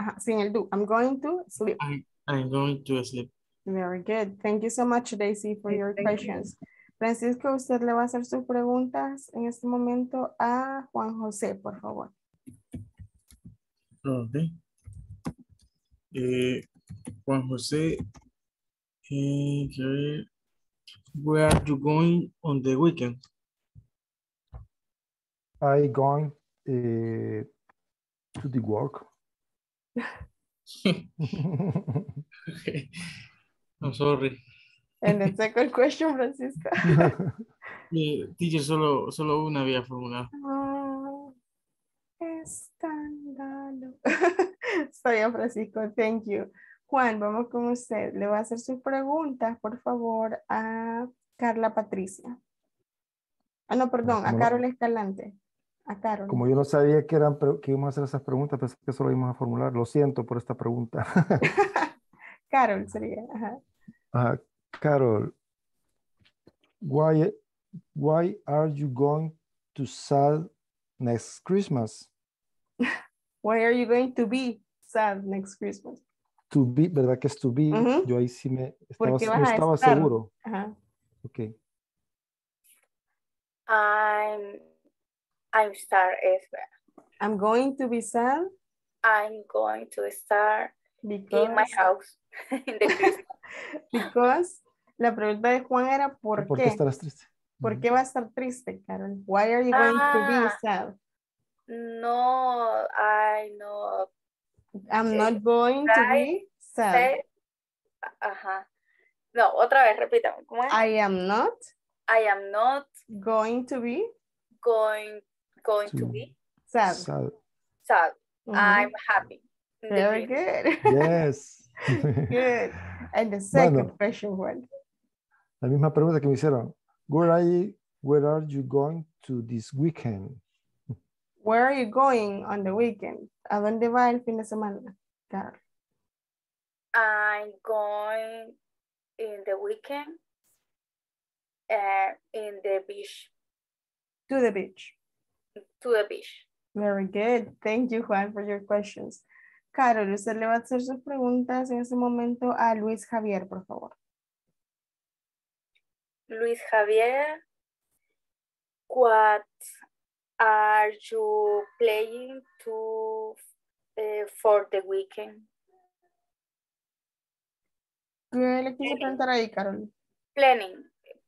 Ajá, sin el do. I'm going to sleep. I'm, I'm going to sleep. Very good. Thank you so much, Daisy, for your Thank questions. You. Francisco, usted le va a hacer sus preguntas en este momento a Juan José, por favor. Okay. Eh, Juan José, eh, where are you going on the weekend? I going uh, to the work. Okay. I'm sorry. And the second question, Francisco. The teacher solo, solo una había formulado. Oh, escándalo. Sorry, Francisco. Thank you. Juan, vamos con usted. Le va a hacer sus preguntas, por favor, a Carla Patricia. Ah, no, perdón, a Carol Escalante. A Carol. Como yo no sabía que, eran, que íbamos a hacer esas preguntas, pensé que solo íbamos a formular. Lo siento por esta pregunta. Carol sería. Ajá. Uh, Carol, why, why are you going to sad next Christmas? Why are you going to be sad next Christmas? To be, ¿verdad que es to be? Uh-huh. Yo ahí sí me estaba, no estaba estar. seguro. Uh-huh. Okay. I'm, I'm start if I'm going to be sad. I'm going to start because, in my house. In the because, la pregunta de Juan era ¿por, ¿Por qué? qué estarás triste? ¿Por uh-huh. qué va a estar triste, Carol? Why are you going ah, to be sad? No, I know. I'm not going to be sad. Ajá. No, otra vez, repítame. ¿Cómo es? I am not. I am not. Going to be. Going, going to, to be. Sad. Sad. Sad. Mm-hmm. I'm happy. Very good. Yes. Good. And the second bueno, question one. La misma pregunta que me hicieron. Where are you, where are you going to this weekend? Where are you going on the weekend? ¿A dónde va el fin de semana, Carl? I'm going in the weekend uh, in the beach. To the beach. To the beach. Very good. Thank you, Juan, for your questions. Carol, usted le va a hacer sus preguntas en este momento a Luis Javier, por favor. Luis Javier, what are you playing to uh, for the weekend? ¿Qué le quise preguntar ahí, Carol? Planning.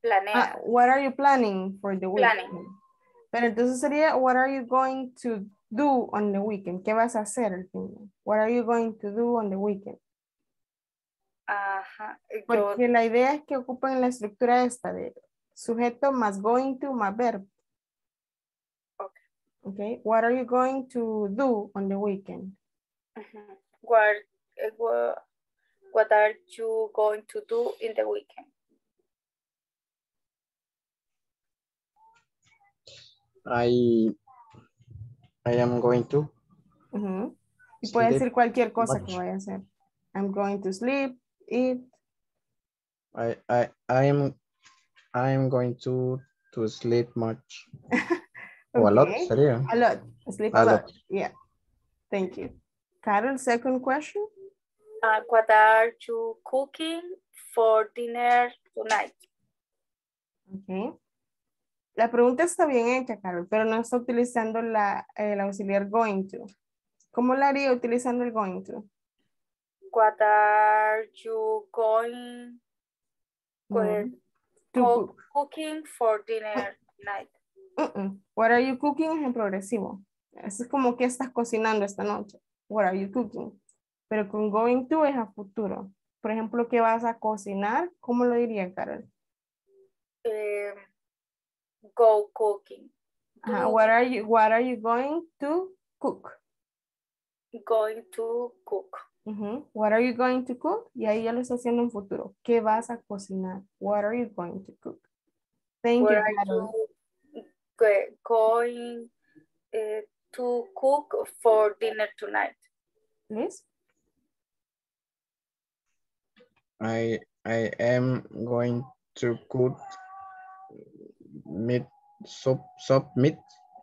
Planea. Ah, what are you planning for the weekend? Planning. Pero entonces sería, what are you going to do on the weekend? ¿Qué vas a hacer el fin? What are you going to do on the weekend? Ajá. Porque yo... la idea es que ocupen la estructura esta de sujeto más going to más verbo. Okay, what are you going to do on the weekend? Uh-huh. What, uh, what are you going to do in the weekend? I, I am going to. Uh-huh. Y puede decir cualquier cosa que vaya a hacer. I'm going to sleep, eat. I, I, I am, I am going to, to sleep much. Okay. Oh, a lot, sería. A lot. Sleep a lot. lot. Yeah. Thank you. Carol, second question. Uh, what are you cooking for dinner tonight? Okay. La pregunta está bien hecha, Carol, pero no está utilizando la, el auxiliar going to. ¿Cómo la haría utilizando el going to? What are you going mm. to cook. cooking for dinner tonight? Uh-uh. What are you cooking es en progresivo. Eso es como que estás cocinando esta noche. What are you cooking? Pero con going to es a futuro. Por ejemplo, ¿qué vas a cocinar? ¿Cómo lo diría, Carol? Eh, go cooking. Ajá. What are you, what are you going to cook? Going to cook. Uh-huh. What are you going to cook? Y ahí ya lo está haciendo en futuro. ¿Qué vas a cocinar? What are you going to cook? Thank what you, Carol. Going uh, to cook for dinner tonight. Please. I I am going to cook meat soup soup meat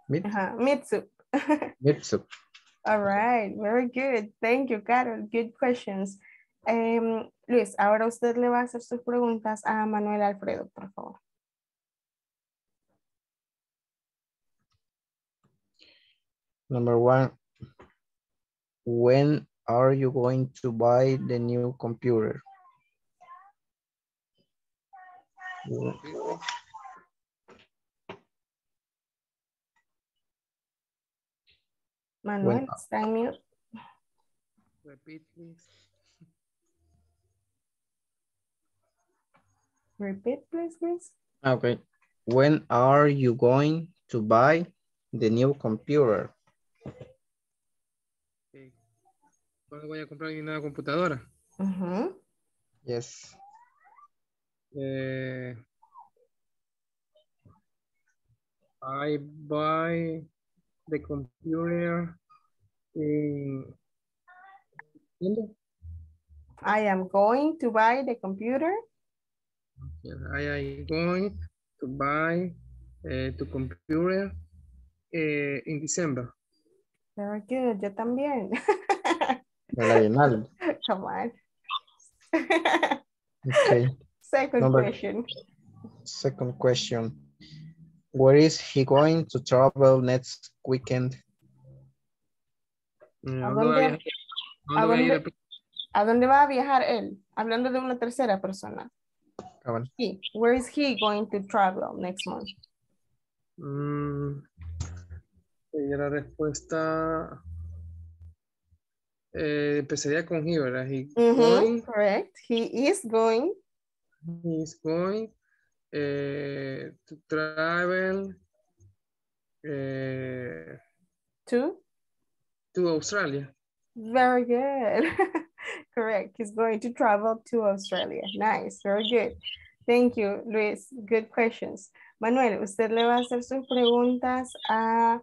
meat uh-huh. meat soup meat soup. All right, very good. Thank you, Carol. Good questions. Um, Luis, ahora usted le va a hacer sus preguntas a Manuel Alfredo, por favor. Number one, when are you going to buy the new computer? Manuel, está en mute. Repeat, please. Repeat, please, please. Okay. When are you going to buy the new computer? Okay. ¿Cuándo voy a comprar una nueva computadora? Uh-huh. Yes. Uh, I buy the computer in... I am going to buy the computer. Okay. I am going to buy uh, the computer uh, in December. Very good. Yo también. Come on. Okay. Second Number, question. Second question. Where is he going to travel next weekend? ¿A dónde, ¿A dónde, ¿A dónde va a viajar él? Hablando de una tercera persona. Ah, bueno. Sí. Where is he going to travel next month? Mm, la respuesta... Eh, empezaría con he, ¿verdad? He mm-hmm, going, correct. He is going. He is going eh, to travel eh, to? to Australia. Very good. Correct. He's going to travel to Australia. Nice. Very good. Thank you, Luis. Good questions. Manuel, usted le va a hacer sus preguntas a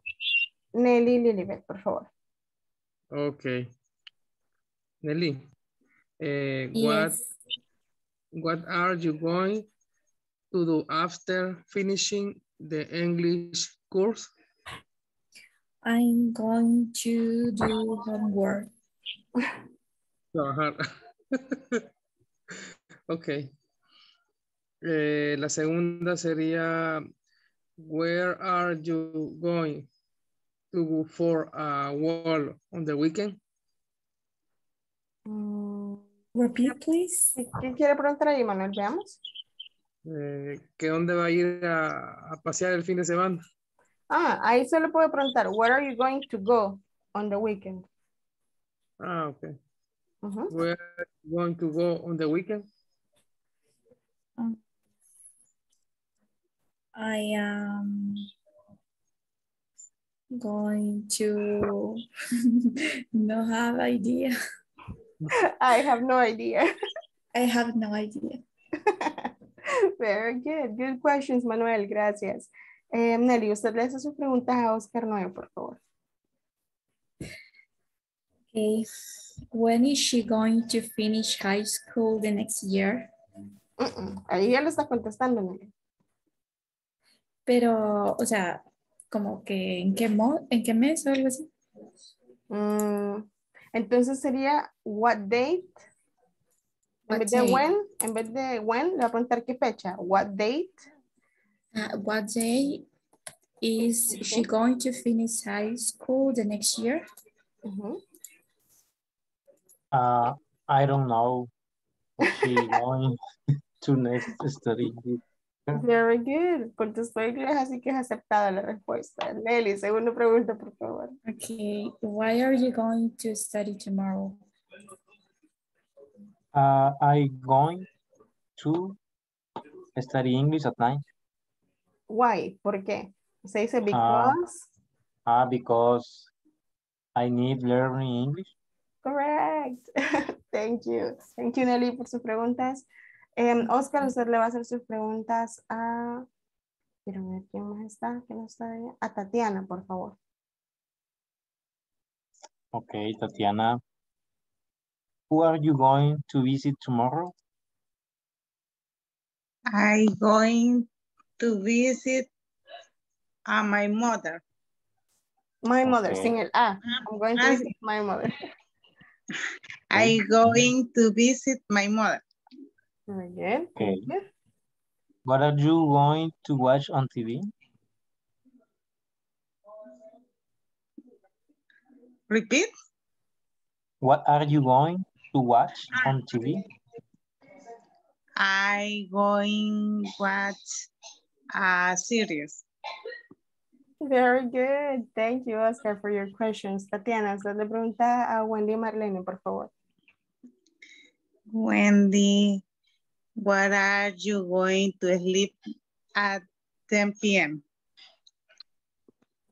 Nelly Lilibeth, por favor. Okay. Nelly, uh, what, yes. what are you going to do after finishing the English course? I'm going to do homework. Okay. Uh, la segunda sería, where are you going to go for a walk on the weekend? Mm, repeat, please. ¿Qué quiere preguntar ahí, Manuel? Veamos. Eh, ¿Qué dónde va a ir a, a pasear el fin de semana? Ah, ahí solo puedo preguntar, where are you going to go on the weekend? Ah, okay. Uh-huh. Where are you going to go on the weekend? Um, I am going to no have idea. I have no idea. I have no idea. Very good. Good questions, Manuel. Gracias. Eh, Nelly, usted le hace sus preguntas a Oscar Noé, por favor. Okay. When is she going to finish high school the next year? Uh-uh. Ahí ya lo está contestando, Nelly. Pero, o sea, como que en qué, mo en qué mes o algo así. Mm. Entonces sería, what date? What en vez date? de when, en vez de when, le voy a preguntar qué fecha. What date? Uh, what day is okay. she going to finish high school the next year? Mm-hmm. uh, I don't know. She going to next study. Very good. Contestó inglés, así que es aceptada la respuesta. Nelly, segunda pregunta, por favor. Okay. Why are you going to study tomorrow? Uh, I'm going to study English at night. Why? ¿Por qué? Se dice because. Ah, uh, uh, because I need learning English. Correct. Thank you. Thank you, Nelly, por sus preguntas. Um, Oscar, usted le va a hacer sus preguntas a... Quiero ver quién más está, quién no está bien. A Tatiana, por favor. Ok, Tatiana. Who are you going to visit tomorrow? I'm going to visit uh, my mother. My mother, okay. Sin el A. I'm going to visit my mother. I'm going to visit my mother. Again. Okay. What are you going to watch on T V? Repeat. What are you going to watch ah. on T V? I going watch a series. Very good. Thank you, Oscar, for your questions. Tatiana, se le pregunta a Wendy Marlene, por favor. Wendy, what are you going to sleep at ten P M?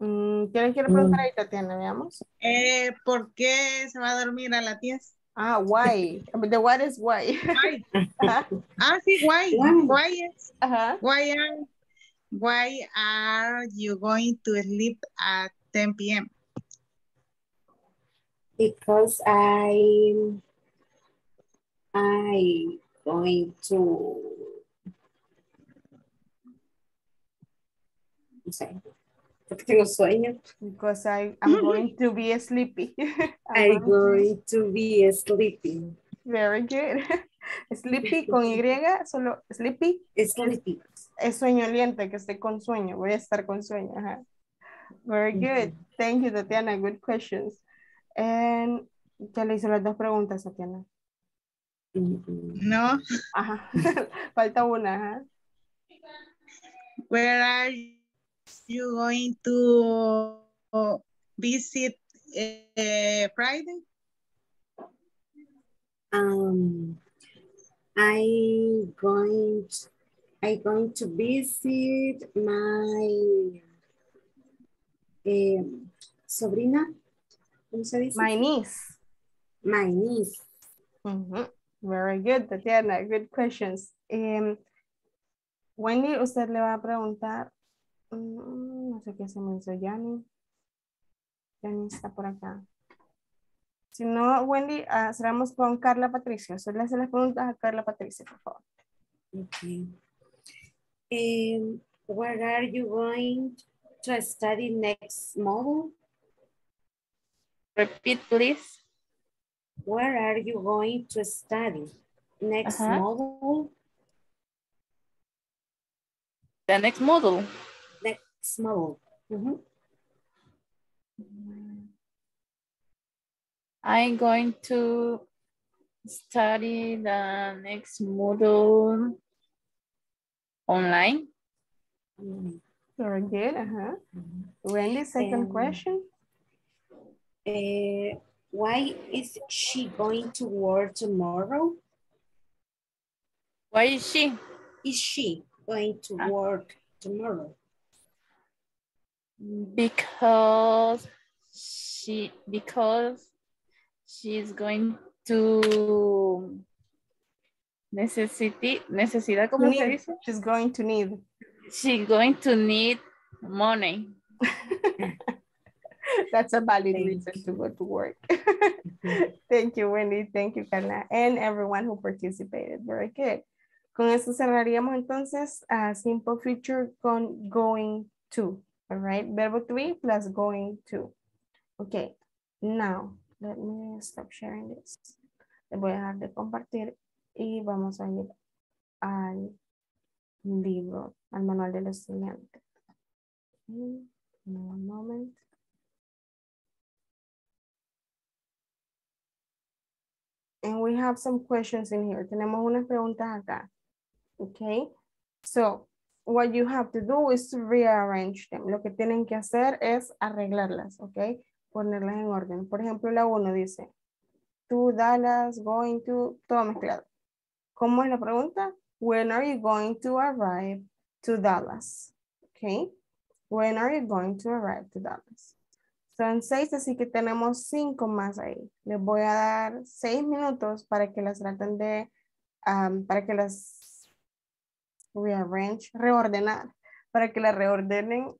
¿Qué le quiero preguntar ahí, Tatiana? Veamos. Eh, ¿Por qué se va a dormir a las diez? Ah, why. The what is why. Why. Uh-huh. Ah, sí, why. Why, why is, uh-huh. why, are, why are you going to sleep at ten P M? Because I... I going to... Sorry. Because I am going to be sleepy. I'm, I'm going to be sleepy. Very good. Sleepy con Y, solo sleepy. Sleepy. Es sueñoliente, que esté con sueño. Voy a estar con sueño. Ajá. Very good. Mm-hmm. Thank you, Tatiana. Good questions. And ya le hice las dos preguntas, Tatiana. No. Ajá. Falta una. Ajá. Where are you? You going to visit uh, Friday? Um, I going to, I going to visit my eh, sobrina. ¿Cómo se dice? My niece. My niece. Mm-hmm. Very good, Tatiana. Good questions. Um, Wendy, usted le va a preguntar. No sé qué se me hizo Yanni. Yanni está por acá. Si no, Wendy, uh, cerramos con Carla Patricia. Solo le hace las preguntas a Carla Patricia, por favor. Okay. Um, where are you going to study next module? Repeat, please. Where are you going to study next uh-huh. module? The next module. Small. Mm-hmm. I'm going to study the next module online. Very good. Uh-huh. Mm-hmm. Wendy, second um, question. Uh, why is she going to work tomorrow? Why is she? Is she going to work tomorrow? Because she because she's going to necessity necesidad como se dice? She's going to need. She's going to need money. That's a valid Thank reason you. to go to work. Thank you, Wendy. Thank you, Carla, and everyone who participated. Very good. Con eso cerraríamos entonces a simple future con going to. All right, verbo to be plus going to. Okay, now, let me stop sharing this. Le voy a dejar de compartir y vamos a ir al libro, al manual del estudiante. Okay. One moment. And we have some questions in here. Tenemos unas preguntas acá. Okay, so. What you have to do is to rearrange them. Lo que tienen que hacer es arreglarlas, ¿ok? Ponerlas en orden. Por ejemplo, la uno dice, to Dallas, going to, todo mezclado. ¿Cómo es la pregunta? When are you going to arrive to Dallas? ¿Ok? When are you going to arrive to Dallas? Son seis, así que tenemos cinco más ahí. Les voy a dar seis minutos para que las traten de, um, para que las rearrange, reordenar, para que la reordenen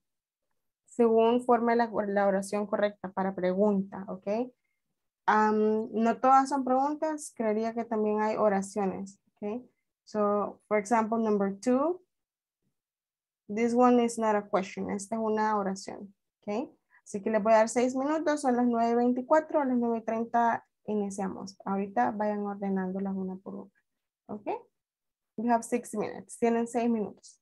según forme la, la oración correcta para pregunta, ¿ok? Um, no todas son preguntas, creería que también hay oraciones, ¿ok? So, for example, number two, this one is not a question, esta es una oración, ¿ok? Así que les voy a dar seis minutos, son las nueve y veinticuatro, a las nueve y treinta iniciamos. Ahorita vayan ordenándolas una por una, ¿ok? You have six minutes. Tienen seis minutos.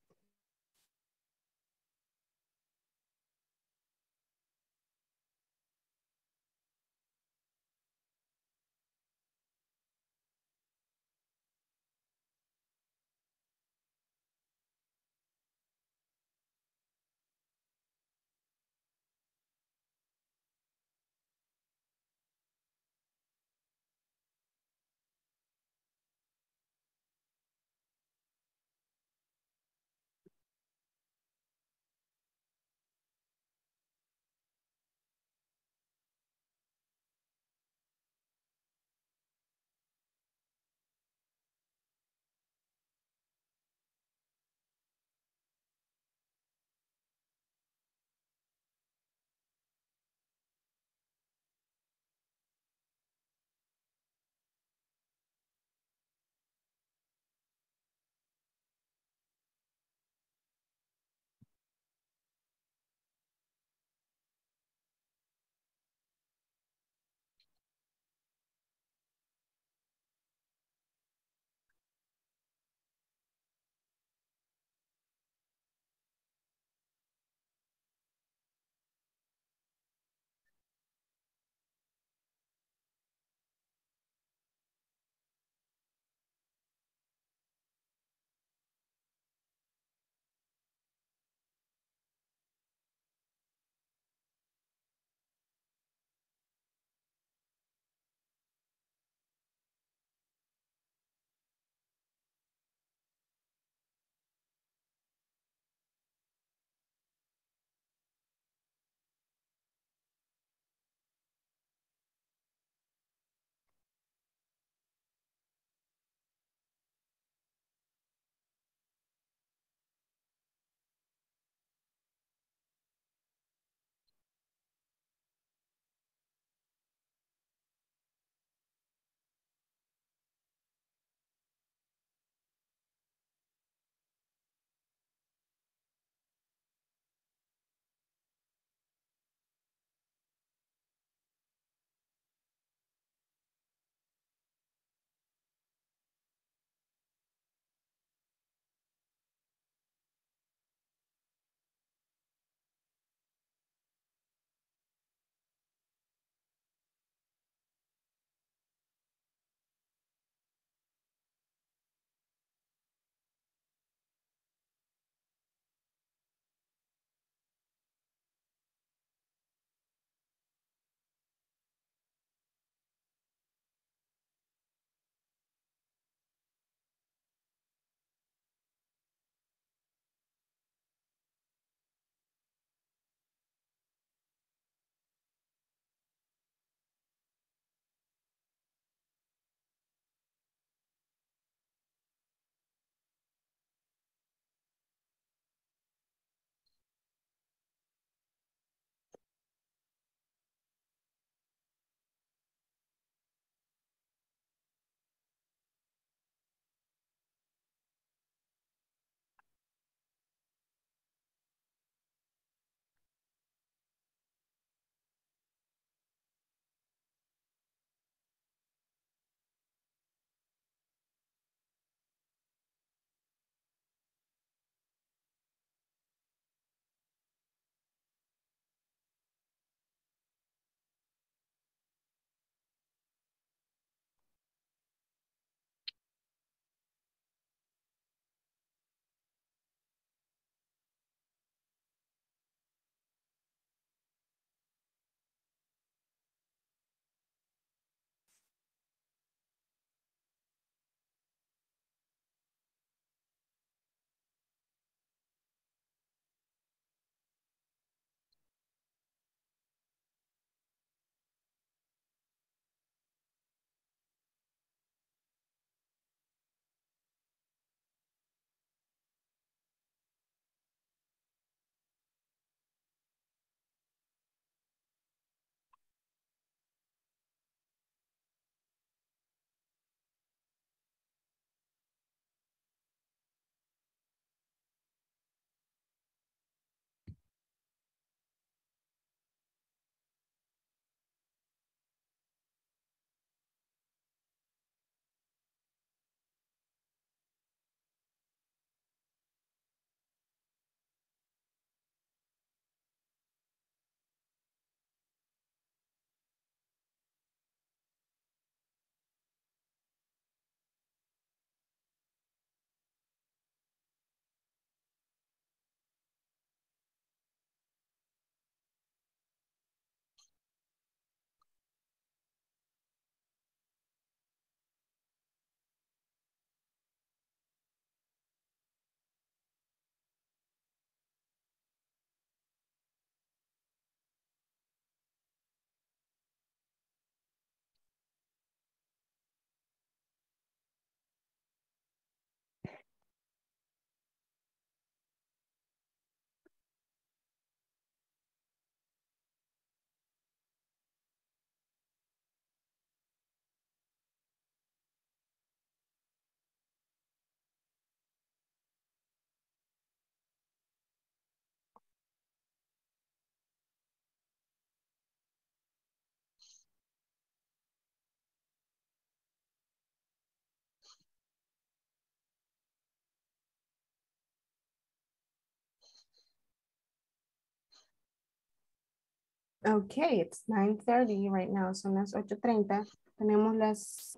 Okay, it's nine thirty right now, son las ocho treinta. Tenemos las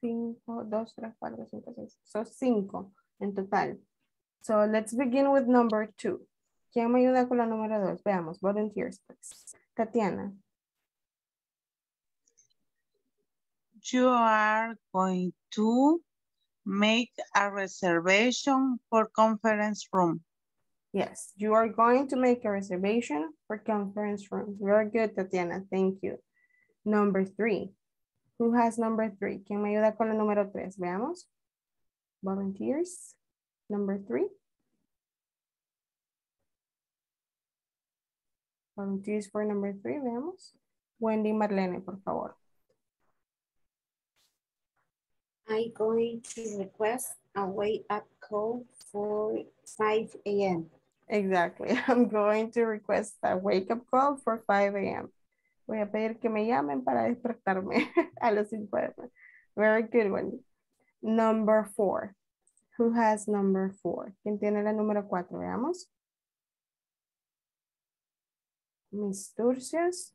cinco, dos, tres, cuatro, cinco, seis. So cinco en total. So let's begin with number two. ¿Quién me ayuda con la número dos? Veamos, volunteers, please. Tatiana. You are going to make a reservation for conference room. Yes, you are going to make a reservation for conference room. Very good, Tatiana. Thank you. Number three. Who has number three? ¿Quién me ayuda con la número tres? Veamos. Volunteers. Number three. Volunteers for number three, veamos. Wendy Marlene, por favor. I'm going to request a wake-up call for five A M Exactly. I'm going to request a wake-up call for five A M Voy a pedir que me llamen para despertarme a las cinco A M Very good, Wendy. Number four. Who has number four? ¿Quién tiene la número cuatro? Veamos. Miss Turcios.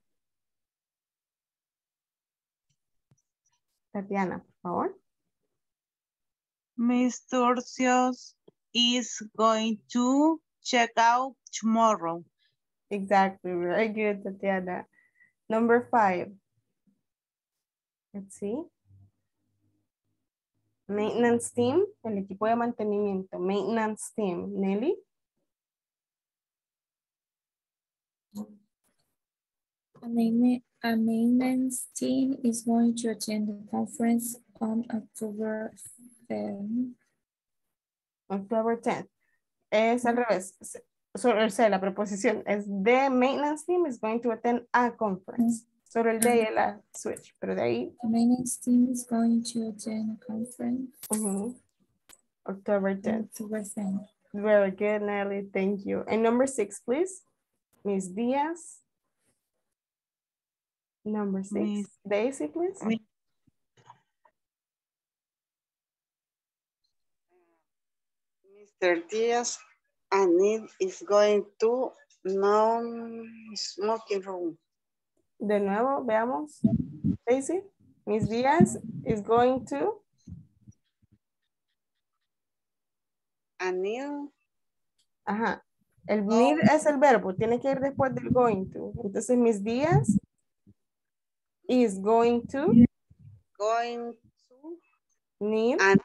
Tatiana, por favor. Miss Turcios is going to check out tomorrow. Exactly. Very good, Tatiana. Number five. Let's see. Maintenance team. El equipo de mantenimiento. Maintenance team. Nelly. A maintenance team is going to attend the conference on October tenth. October tenth. Es al revés. Sobre, o sea, la preposición es the maintenance team is going to attend a conference. Sobre el de la switch. Pero de ahí. The maintenance team is going to attend a conference. Uh-huh. October tenth. October tenth. Very good, Nelly. Thank you. And number six, please. Miss Diaz. Number six, Miss Daisy, please. Miss. Mister Diaz, Anil is going to non-smoking room. De nuevo, veamos. Daisy, Miss Diaz is going to Anil. Ajá. El need oh. es el verbo, tiene que ir después del going to. Entonces, Miss Diaz is going to going to need and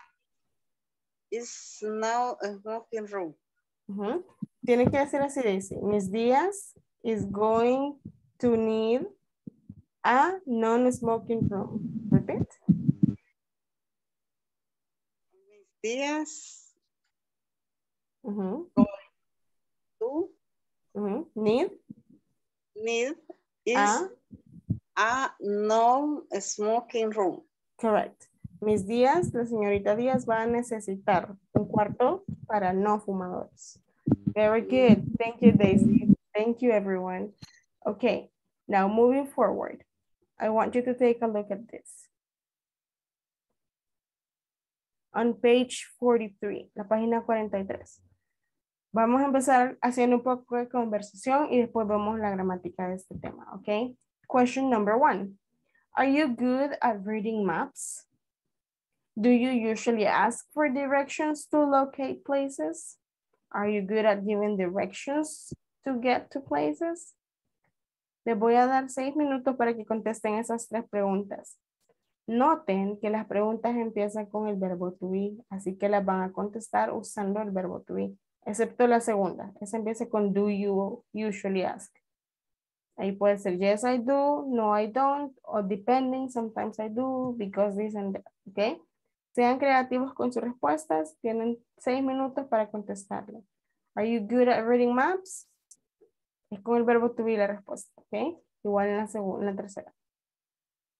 is now a smoking room. Uh-huh. Tiene que decir así, dice. Miss Diaz is going to need a non-smoking room. Repeat. Miss Diaz uh-huh. going to uh-huh. need need is a a non-smoking room. Correct. Miss Díaz, la señorita Díaz va a necesitar un cuarto para no fumadores. Very good. Thank you, Daisy. Thank you, everyone. Okay, now moving forward. I want you to take a look at this. On page forty-three, la página cuarenta y tres. Vamos a empezar haciendo un poco de conversación y después vemos la gramática de este tema, ¿ok? Question number one, are you good at reading maps? Do you usually ask for directions to locate places? Are you good at giving directions to get to places? Les voy a dar seis minutos para que contesten esas tres preguntas. Noten que las preguntas empiezan con el verbo to be, así que las van a contestar usando el verbo to be, excepto la segunda. Esa empieza con do you usually ask. Ahí puede ser yes I do, no I don't, o depending, sometimes I do, because this and that, ¿ok? Sean creativos con sus respuestas, tienen seis minutos para contestarlo. Are you good at reading maps? Es con el verbo to be la respuesta, ¿ok? Igual en la segunda, en la tercera.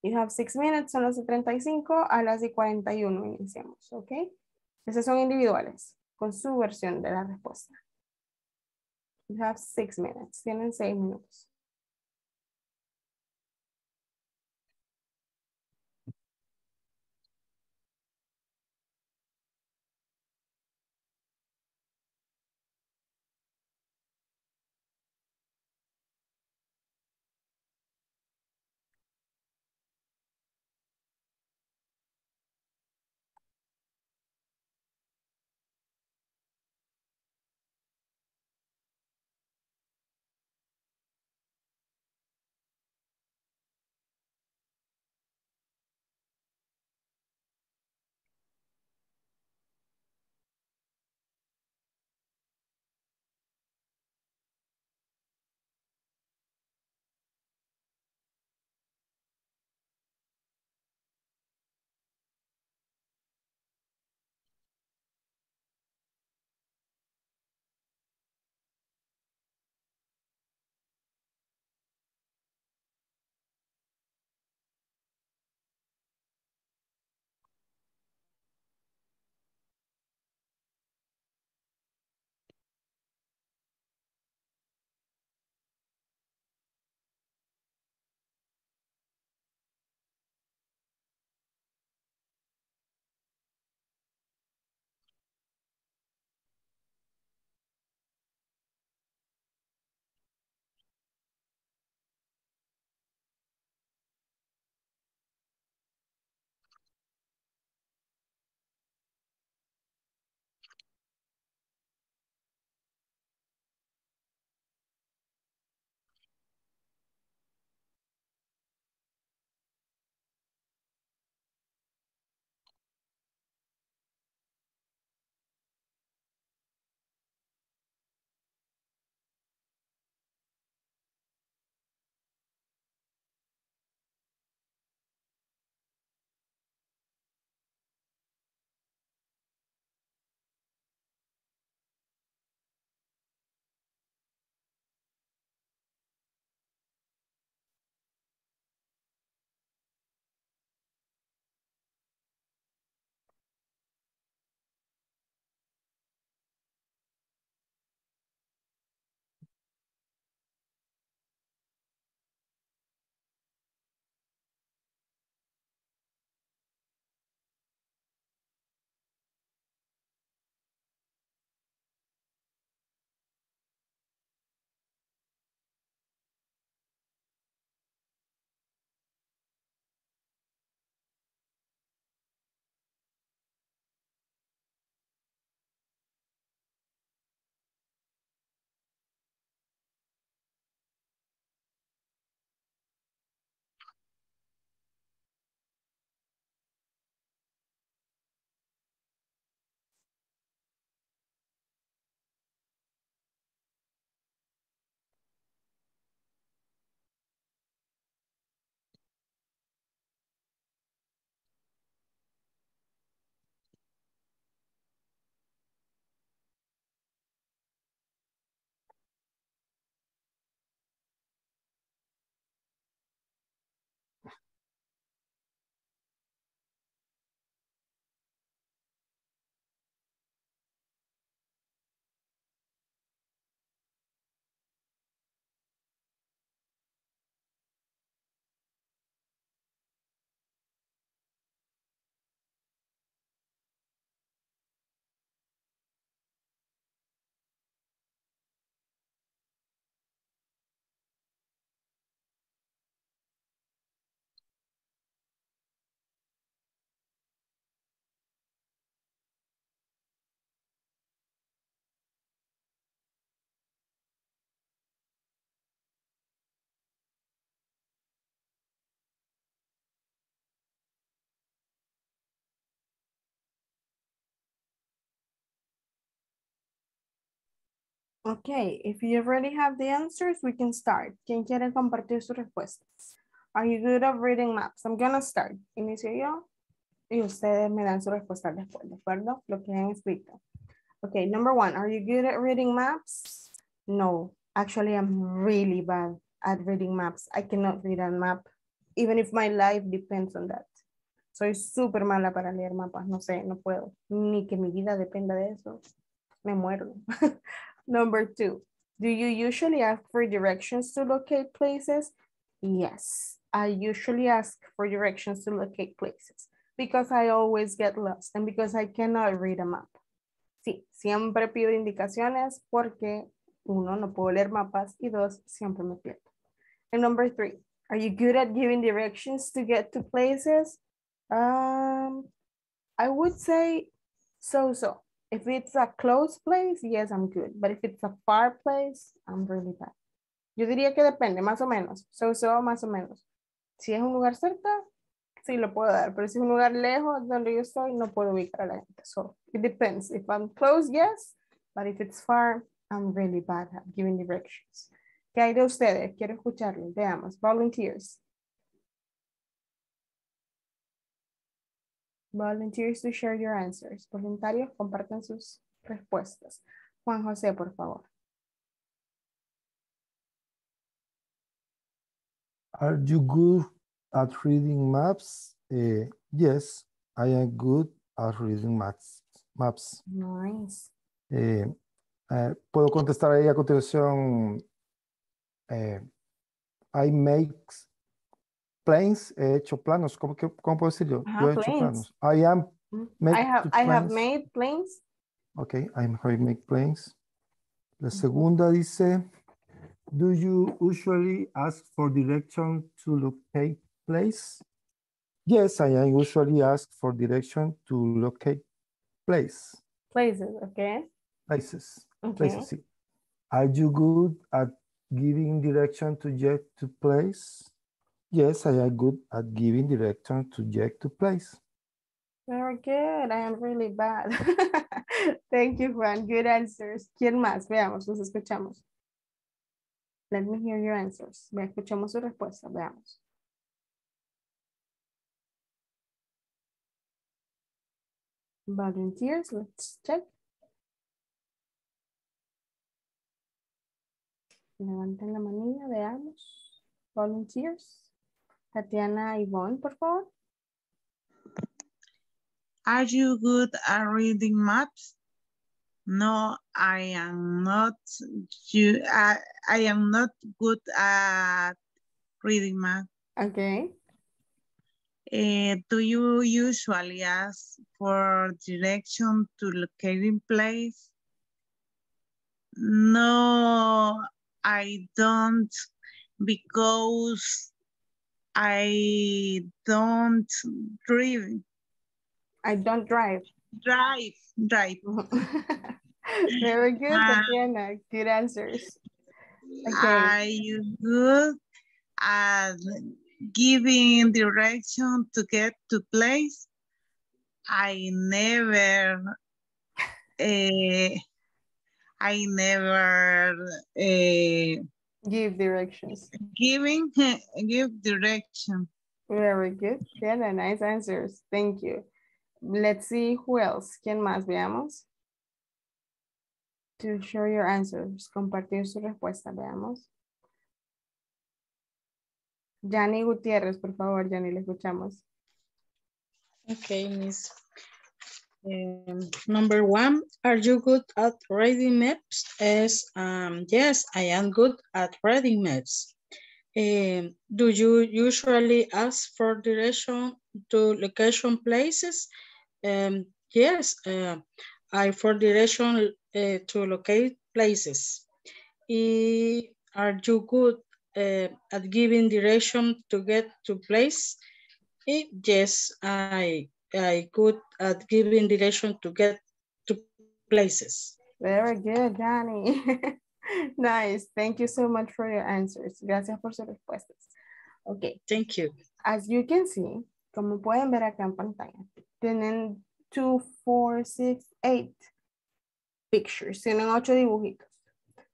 You have six minutes, son las treinta y cinco, a las cuarenta y uno iniciamos, ¿ok? Esas son individuales, con su versión de la respuesta. You have six minutes, tienen seis minutos. Okay, if you already have the answers, we can start. ¿Quién quiere compartir sus respuestas? Are you good at reading maps? I'm gonna start. Inicio yo y ustedes me dan su respuesta después, ¿de acuerdo? Lo que han escrito. Okay, number one, are you good at reading maps? No, actually I'm really bad at reading maps. I cannot read a map, even if my life depends on that. Soy súper mala para leer mapas, no sé, no puedo. Ni que mi vida dependa de eso, me muero. Number two, do you usually ask for directions to locate places? Yes, I usually ask for directions to locate places because I always get lost and because I cannot read a map. Sí, siempre pido indicaciones porque uno, no puedo leer mapas y dos, siempre me pierdo. And number three, are you good at giving directions to get to places? Um, I would say so-so. If it's a close place, yes, I'm good. But if it's a far place, I'm really bad. Yo diría que depende, más o menos. So, so, más o menos. Si es un lugar cerca, sí lo puedo dar. Pero si es un lugar lejos donde yo estoy, no puedo ubicar a la gente. So, it depends. If I'm close, yes. But if it's far, I'm really bad at giving directions. ¿Qué hay de ustedes? Quiero escucharlos. Veamos. Volunteers. Volunteers to share your answers. Voluntarios, compartan sus respuestas. Juan José, por favor. Are you good at reading maps? Uh, yes, I am good at reading maps. maps. Nice. Uh, uh, Puedo contestar ahí a continuación. Uh, I make plans. He hecho planos. ¿Cómo, que, cómo puedo decir yo? Ajá, yo he hecho planos. I am. I have, I have made plans. Okay, I have made plans. La segunda dice. Do you usually ask for direction to locate place? Yes, I usually ask for direction to locate place. Places, okay. Places, okay. Places. Sí. Are you good at giving direction to get to place? Yes, I am good at giving direction to get to place. Very good. I am really bad. Thank you, Juan. Good answers. ¿Quién más? Veamos, los escuchamos. Let me hear your answers. Ve, escuchamos su respuesta. Veamos. Volunteers, let's check. Levanten la manilla, veamos. Volunteers. Tatiana Yvonne, por favor. Are you good at reading maps? No, I am not. You, I, I am not good at reading math. Okay. Uh, do you usually ask for direction to locating place? No, I don't, because I don't drive. I don't drive. Drive, drive. Very good, Tatiana. Um, good answers. Okay. Are you good at giving direction to get to place? I never, uh, I never uh, give directions. Giving, give direction. Very good, Tatiana. Nice answers. Thank you. Let's see who else. ¿Quién más? Veamos. To share your answers. Compartir su respuesta. Veamos. Yanira Gutiérrez, por favor, Yanira, le escuchamos. Okay, Miss. Um, number one, are you good at reading maps? Yes, um, yes, I am good at reading maps. Um, do you usually ask for direction to location places? Um, yes, uh, I for direction uh, to locate places. I, are you good uh, at giving direction to get to place? I, yes, I I good at giving direction to get to places. Very good, Danny. Nice. Thank you so much for your answers. Gracias por sus respuestas. Okay. Thank you. As you can see, como pueden ver acá en pantalla, tienen two, four, six, eight pictures. Tienen ocho dibujitos.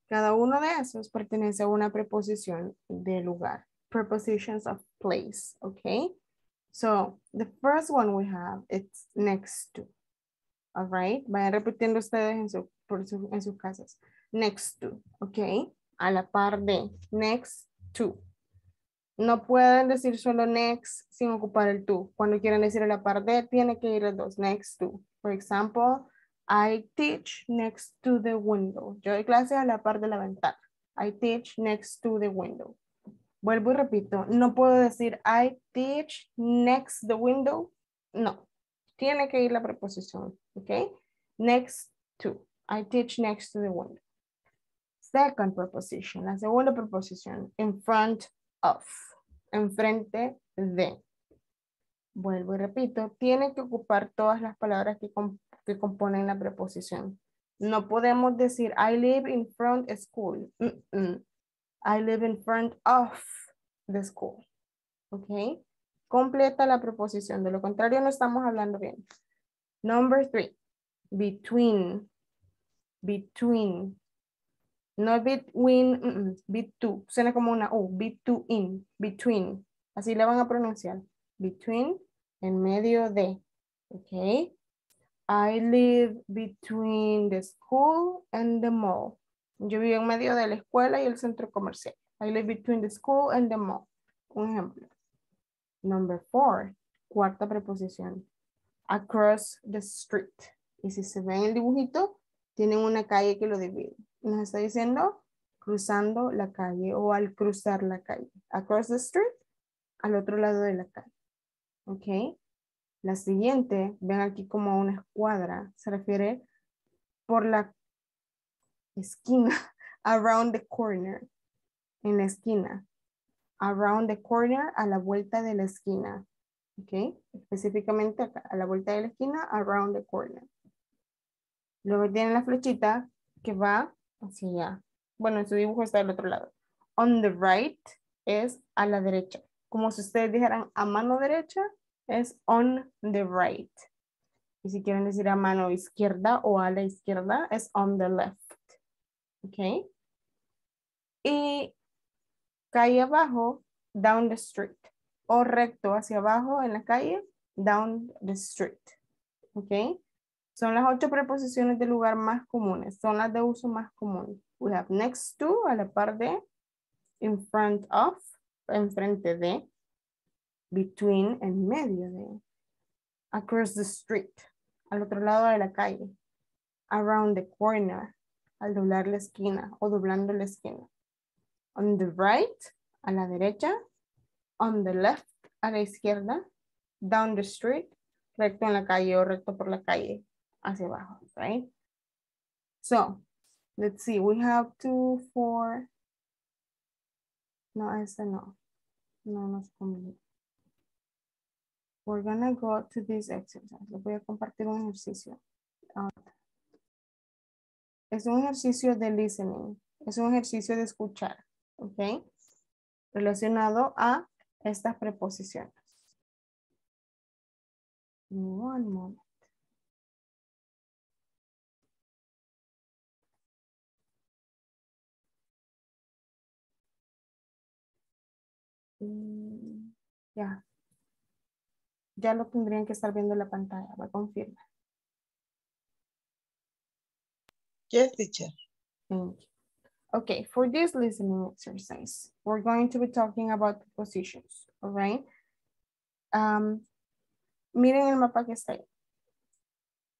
Cada uno de esos pertenece a una preposición de lugar. Prepositions of place, okay? So, the first one we have, it's next to. All right? Vayan repitiendo ustedes en, su, por su, en sus casas. Next to, okay? A la par de, next to. No pueden decir solo next sin ocupar el to. Cuando quieran decir a la par de, tiene que ir a dos. Next to. For example, I teach next to the window. Yo doy clases a la par de la ventana. I teach next to the window. Vuelvo y repito. No puedo decir I teach next the window. No. Tiene que ir la preposición. Okay. Next to. I teach next to the window. Second preposition. La segunda preposición. In front of. Enfrente de. Vuelvo y repito. Tiene que ocupar todas las palabras que comp- que componen la preposición. No podemos decir I live in front of school. Mm-mm. I live in front of the school. Ok. Completa la preposición. De lo contrario no estamos hablando bien. Number three. Between. Between. No between. Mm-mm. Between. Suena como una U. Between. Between. Así le van a pronunciar. Between. En medio de. Ok. I live between the school and the mall. Yo vivo en medio de la escuela y el centro comercial. I live between the school and the mall. Un ejemplo. Number four. Cuarta preposición. Across the street. Y si se ven el dibujito, tienen una calle que lo divide. Nos está diciendo cruzando la calle o al cruzar la calle. Across the street, al otro lado de la calle. Ok. La siguiente, ven aquí como una escuadra, se refiere por la esquina, around the corner, en la esquina, around the corner, a la vuelta de la esquina, ¿ok? Específicamente acá, a la vuelta de la esquina, around the corner. Luego tienen la flechita que va hacia allá. Bueno, en su dibujo está del otro lado. On the right es a la derecha, como si ustedes dijeran a mano derecha, es on the right. Y si quieren decir a mano izquierda o a la izquierda, es on the left. Ok. Y calle abajo, down the street. O recto hacia abajo en la calle, down the street. Ok. Son las ocho preposiciones de lugar más comunes. Son las de uso más común. We have next to, a la par de. In front of, enfrente de. Between, en medio de. Across the street, al otro lado de la calle. Around the corner, al doblar la esquina o doblando la esquina. On the right, a la derecha. On the left, a la izquierda. Down the street, recto en la calle o recto por la calle, hacia abajo, right? So, let's see, we have two, four. No, esta no. No nos conviene. We're gonna go to this exercise. Les voy a compartir un ejercicio. Uh, es un ejercicio de listening. Es un ejercicio de escuchar. ¿Ok? Relacionado a estas preposiciones. One moment. Mm, ya. Yeah. Ya lo tendrían que estar viendo en la pantalla. Va a confirmar. Yes, teacher. Thank you. Okay, for this listening exercise, we're going to be talking about prepositions, all right? Um, miren el mapa que está ahí.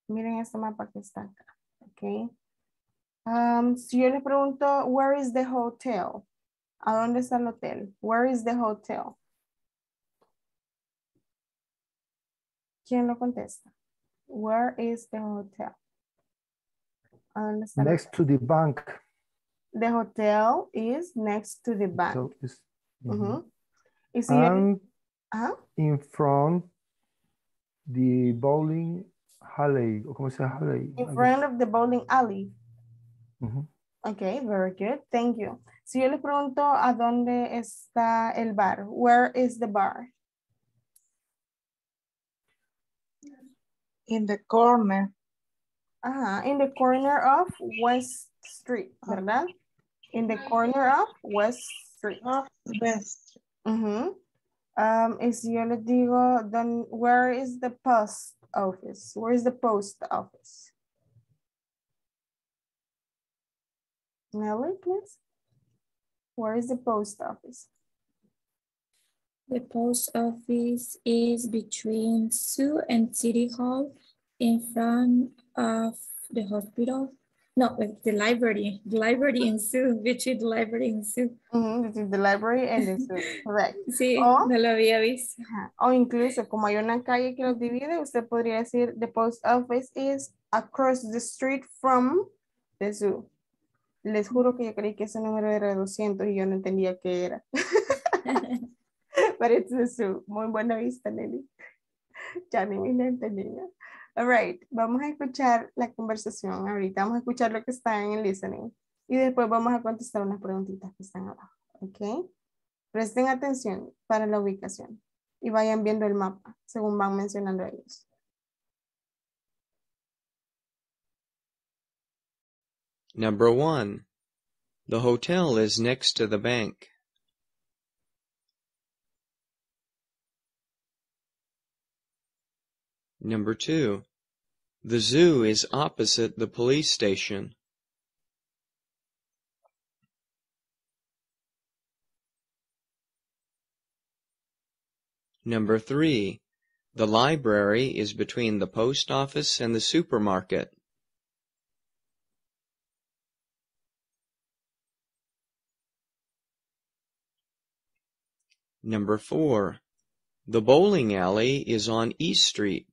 Miren este mapa que está acá, okay? Um, si yo les pregunto, where is the hotel? ¿A dónde está el hotel? Where is the hotel? ¿Quién lo contesta? Where is the hotel? Next to the bank. The hotel is next to the bank. So is, uh-huh. Is and uh-huh. In front the bowling alley. ¿Cómo se llama alley? In front of the bowling alley. Uh-huh. Okay, very good. Thank you. Si yo les pregunto a dónde está el bar. Where is the bar? In the corner. Ajá, in the corner of West Street, ¿verdad? in the corner of West Street. Of West. Mm-hmm. Um, y si yo les digo, then where is the post office? Where is the post office? Nelly, please. Where is the post office? The post office is between Zoo and City Hall in front of the hospital. No, the library. The library and Zoo, between the library and Zoo. Mm-hmm, between the library and the Zoo, correct. Sí, o, no lo había visto. O incluso, como hay una calle que los divide, usted podría decir, the post office is across the street from the Zoo. Les juro que yo creí que ese número era doscientos y yo no entendía qué era. But it's the Zoo. Muy buena vista, Nelly. Ya ni me la entendía. All right, vamos a escuchar la conversación ahorita. Vamos a escuchar lo que está en el listening. Y después vamos a contestar unas preguntitas que están abajo. ¿Ok? Presten atención para la ubicación. Y vayan viendo el mapa según van mencionando ellos. Number one. The hotel is next to the bank. Number two. The zoo is opposite the police station. Number three. The library is between the post office and the supermarket. Number four. The bowling alley is on East Street.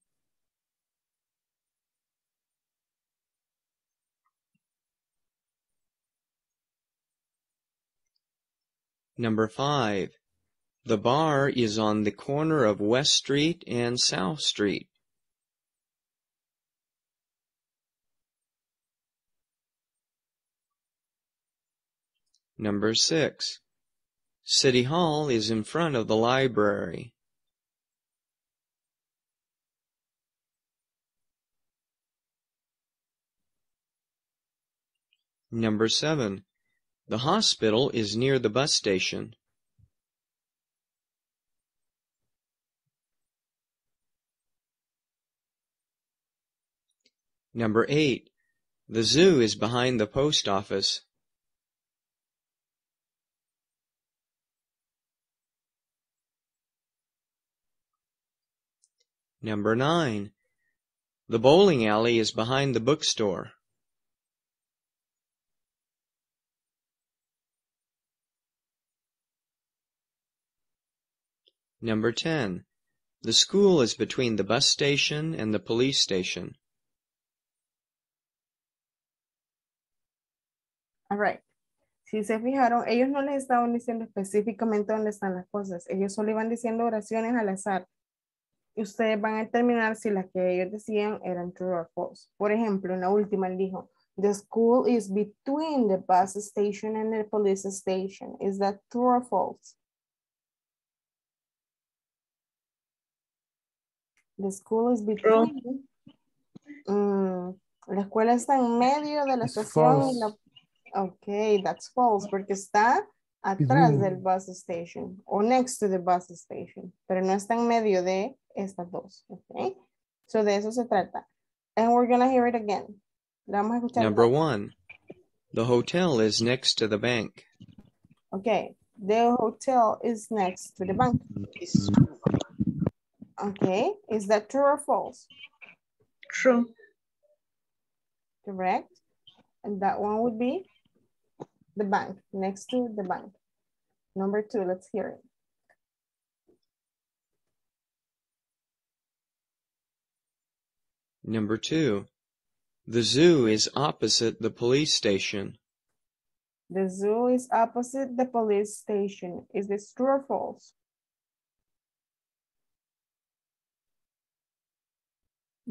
Number five. The bar is on the corner of West Street and South Street. Number six. City Hall is in front of the library. Number seven. The hospital is near the bus station. Number eight. The zoo is behind the post office. Number nine. The bowling alley is behind the bookstore. Number ten. The school is between the bus station and the police station. All right. Si se fijaron, ellos no les estaban diciendo específicamente dónde están las cosas. Ellos solo iban diciendo oraciones al azar. Y ustedes van a determinar si las que ellos decían eran true or false. Por ejemplo, en la última él dijo, the school is between the bus station and the police station. Is that true or false? The school is between. Mm, la escuela está en medio de la estación. Y la... Ok, that's false, porque está atrás del bus station o next to the bus station, pero no está en medio de estas dos. Ok, so de eso se trata. And we're going to hear it again. La vamos a escuchar. Number one, the hotel is next to the bank. Ok, the hotel is next to the bank. Okay, is that true or false? True. Correct. And that one would be the bank, next to the bank. Number two, let's hear it. Number two, the zoo is opposite the police station. The zoo is opposite the police station. Is this true or false?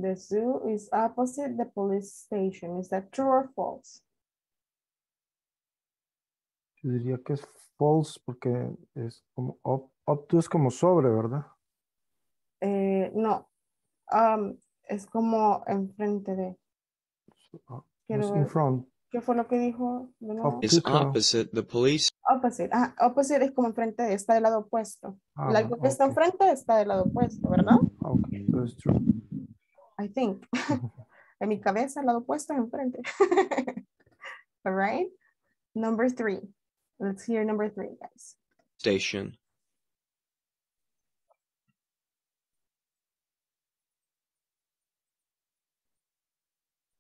The zoo is opposite the police station. Is that true or false? Yo diría que es false porque es como up, up to es como sobre, ¿verdad? Eh, no, um, es como enfrente de. Quiero ver. In front. ¿Qué fue lo que dijo? No. It's opposite the police. Opposite. Ah, opposite es como enfrente, está del lado opuesto. Ah, la que okay. está enfrente está del lado opuesto, ¿verdad? Okay, that's true. I think. En mi cabeza, el lado opuesto es enfrente. All right. Number three. Let's hear number three, guys. Station.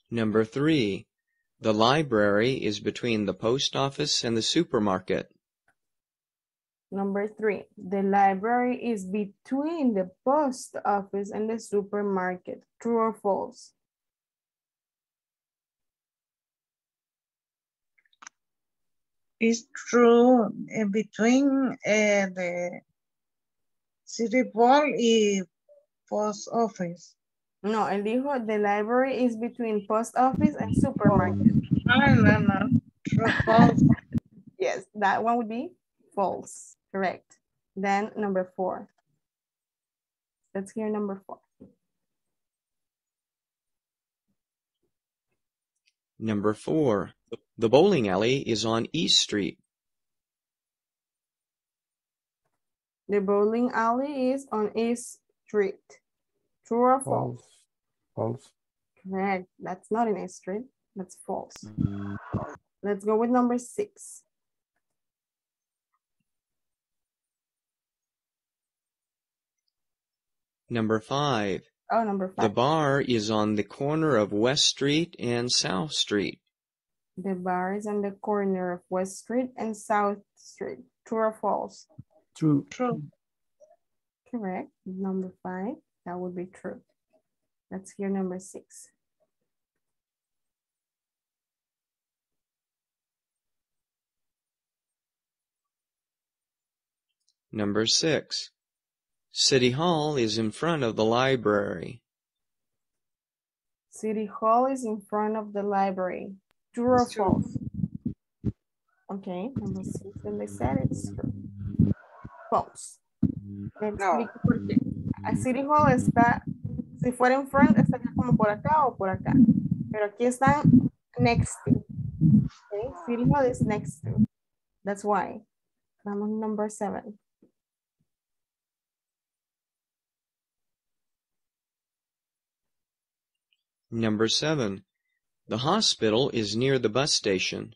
Number three. The library is between the post office and the supermarket. Number three. The library is between the post office and the supermarket. True or false? It's true. Uh, between uh, the city hall and post office. No, él dijo, the library is between post office and supermarket. No, no, no. True, false. Yes, that one would be false. Correct. Then number four. Let's hear number four. Number four. The bowling alley is on East Street. The bowling alley is on East Street. True or false? False. Correct. That's not an street. That's false. Mm-hmm. Let's go with number six. Number five. Oh, number five. The bar is on the corner of West Street and South Street. The bar is on the corner of West Street and South Street. True or false? True. True. Correct. Number five. That would be true. Let's hear number six. Number six. City Hall is in front of the library. City Hall is in front of the library. True or false? Okay, number six, and they said it's true. False. Let's no. explico por qué. A City Hall está, si fuera en front, está como por acá o por acá. Pero aquí están next to. Okay? City Hall is next to. That's why. Vamos number seven. Number seven. The hospital is near the bus station.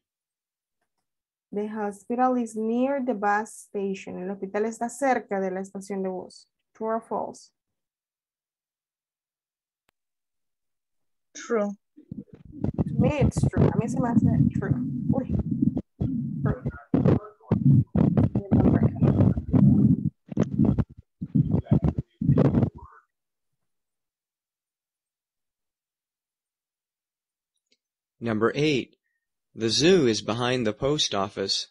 The hospital is near the bus station. El hospital está cerca de la estación de bus. True or false? True. To me it's true. A mí se me hace true. Uy. True. Number eight. The zoo is behind the post office.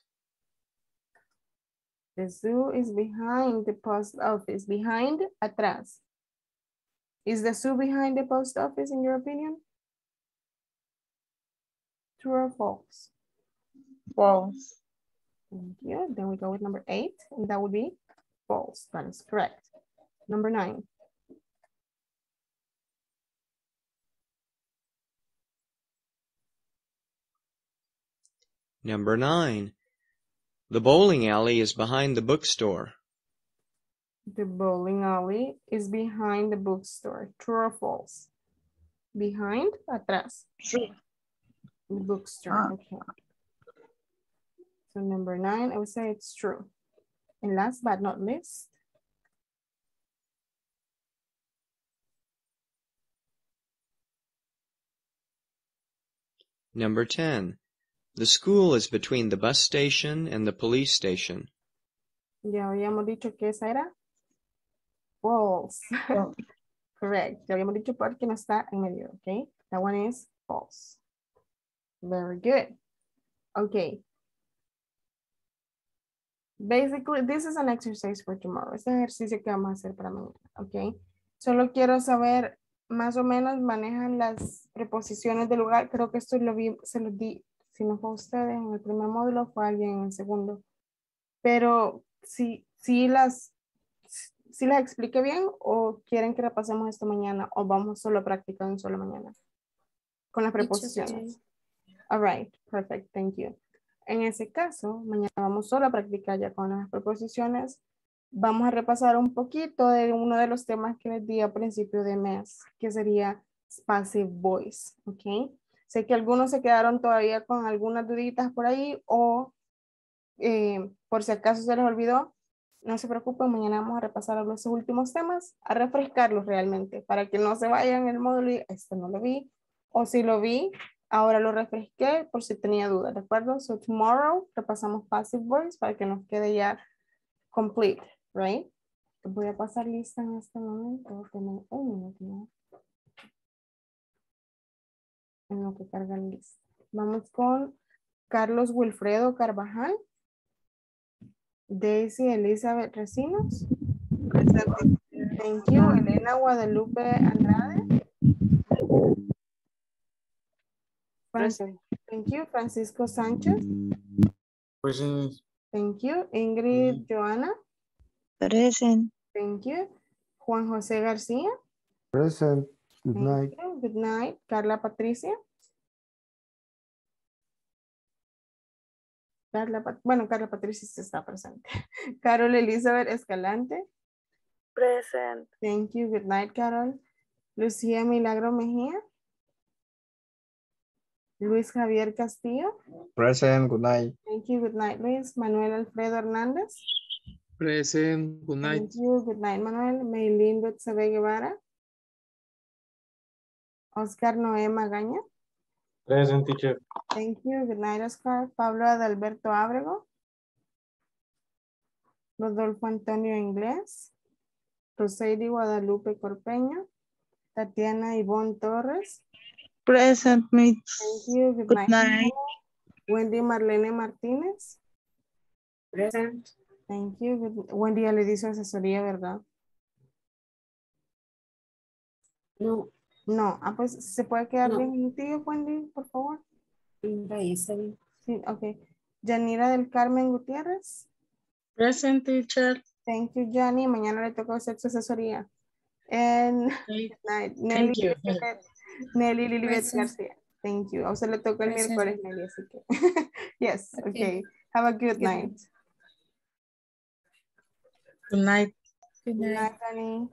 The zoo is behind the post office. Behind, atrás. Is the zoo behind the post office in your opinion? True or false? False. Thank you. Then we go with number eight, and that would be false. That is correct. Number nine. Number nine. The bowling alley is behind the bookstore. The bowling alley is behind the bookstore. True or false? Behind, atrás. True. The bookstore. Okay. So number nine, I would say it's true. And last but not least. Number ten. The school is between the bus station and the police station. Ya habíamos dicho que esa era false. Oh. Correct. Ya habíamos dicho porque no está en medio, okay? That one is false. Very good. Okay. Basically, this is an exercise for tomorrow. Este ejercicio que vamos a hacer para mañana, okay? Solo quiero saber, más o menos manejan las preposiciones del lugar. Creo que esto lo vi, se los di. Si no fue a ustedes en el primer módulo, fue alguien en el segundo. Pero si, si, las, si las expliqué bien, o quieren que repasemos esto mañana, o vamos solo a practicar en solo mañana. Con las preposiciones. All right, perfect, thank you. En ese caso, mañana vamos solo a practicar ya con las preposiciones. Vamos a repasar un poquito de uno de los temas que les di a principio de mes, que sería passive voice, ¿ok? Sé que algunos se quedaron todavía con algunas duditas por ahí o eh, por si acaso se les olvidó, no se preocupen, mañana vamos a repasar los últimos temas, a refrescarlos realmente, para que no se vayan el módulo y esto no lo vi, o si lo vi, ahora lo refresqué por si tenía dudas, ¿de acuerdo? So tomorrow repasamos passive voice para que nos quede ya complete, right? Voy a pasar lista en este momento, tengo un minuto, ¿no? En lo que cargan lista. Vamos con Carlos Wilfredo Carvajal, Daisy Elizabeth Recinos, thank you, Elena Guadalupe Andrade, Francisco, thank you, Francisco Sánchez, present, thank you, Ingrid Johanna, present, thank you, Juan José García, present. Good night. Good night. Carla Patricia. Carla, bueno, Carla Patricia está presente. Carol Elizabeth Escalante. Present. Thank you. Good night, Carol. Lucía Milagro Mejía. Luis Javier Castillo. Present. Good night. Thank you. Good night, Luis. Manuel Alfredo Hernández. Present. Good night. Thank you. Good night, Manuel. Maylin Betsabe Guevara. Oscar Noé Magaña. Present, teacher. Thank you. Good night, Oscar. Pablo Adalberto Abrego. Rodolfo Antonio Inglés. Rosalie Guadalupe Corpeña. Tatiana Yvonne Torres. Present, me. Thank you. Good, Good night. night. Wendy Marlene Martínez. Present. Thank you. Good... Wendy ya le hizo asesoría, ¿verdad? No. No, ah, pues se puede quedar no. bien tío, Wendy, por favor. Ahí está bien. Sí, ok. Yanira del Carmen Gutiérrez. Present, teacher. Thank you, Yanni. Mañana le toca hacer su asesoría. And okay. Night. Nelly, Thank you. Nelly Lilibeth García. Thank you. O sea, le toca el Present. miércoles, Nelly, así que. Yes, okay. okay. Have a good, good night. Good night. Good night, Yanni.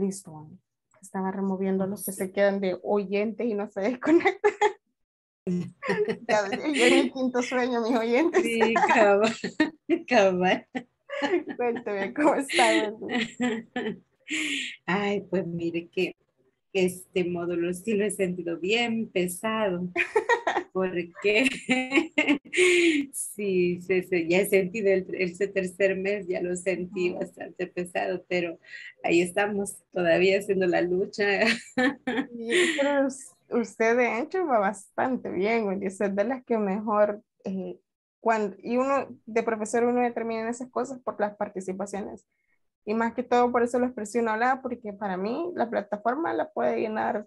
Listo. Estaba removiendo los que se quedan de oyentes y no se desconectan. Ya en el quinto sueño, mis oyentes. Sí, cabal. Cabal. Cuéntame, ¿cómo está? Ay, pues mire que este módulo sí lo he sentido bien pesado. Porque sí, se, se, ya he sentido el, ese tercer mes, ya lo sentí bastante pesado, pero ahí estamos todavía haciendo la lucha. Pero usted de hecho va bastante bien, es de las que mejor, eh, cuando, y uno de profesor uno determina esas cosas por las participaciones. Y más que todo por eso lo expresé una hablada, porque para mí la plataforma la puede llenar.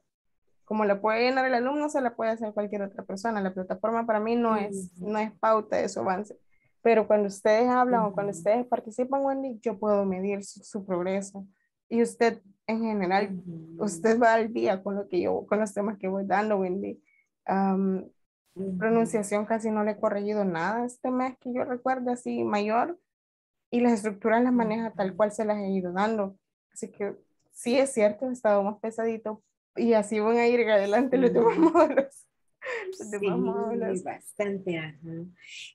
Como la puede llenar el alumno, se la puede hacer cualquier otra persona. La plataforma para mí no es, no es pauta de su avance. Pero cuando ustedes hablan o cuando ustedes participan, Wendy, yo puedo medir su, su progreso. Y usted, en general, usted va al día con, lo que yo, con los temas que voy dando, Wendy. Um, pronunciación casi no le he corregido nada este mes que yo recuerdo así mayor. Y las estructuras las maneja tal cual se las he ido dando. Así que sí es cierto, he estado más pesadito. Y así van a ir adelante los demás módulos. Los demás módulos. Sí, bastante, ajá.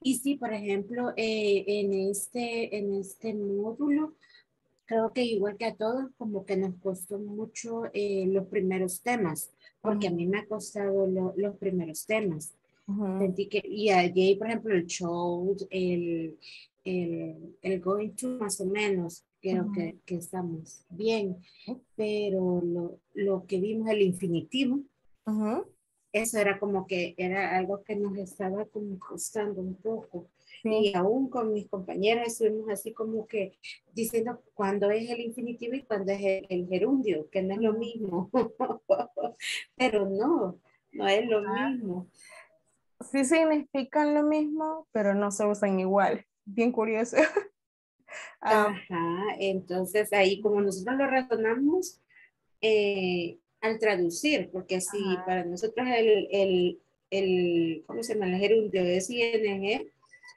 Y sí, por ejemplo, eh, en, este, en este módulo, creo que igual que a todos, como que nos costó mucho eh, los primeros temas, porque uh-huh. a mí me ha costado lo, los primeros temas. Uh-huh. Sentí que, y allí, por ejemplo, el show, el, el, el going to, más o menos. Creo que, que estamos bien, pero lo, lo que vimos, el infinitivo, uh-huh. eso era como que era algo que nos estaba como costando un poco. Sí. Y aún con mis compañeras estuvimos así como que diciendo cuándo es el infinitivo y cuándo es el, el gerundio, que no es lo mismo. Pero no, no es lo ah. mismo. Sí significan lo mismo, pero no se usan igual. Bien curioso. ah. Ajá, entonces ahí como nosotros lo razonamos eh, al traducir, porque si Ajá. para nosotros el, el, el, ¿cómo se llama? El gerundio es I N G,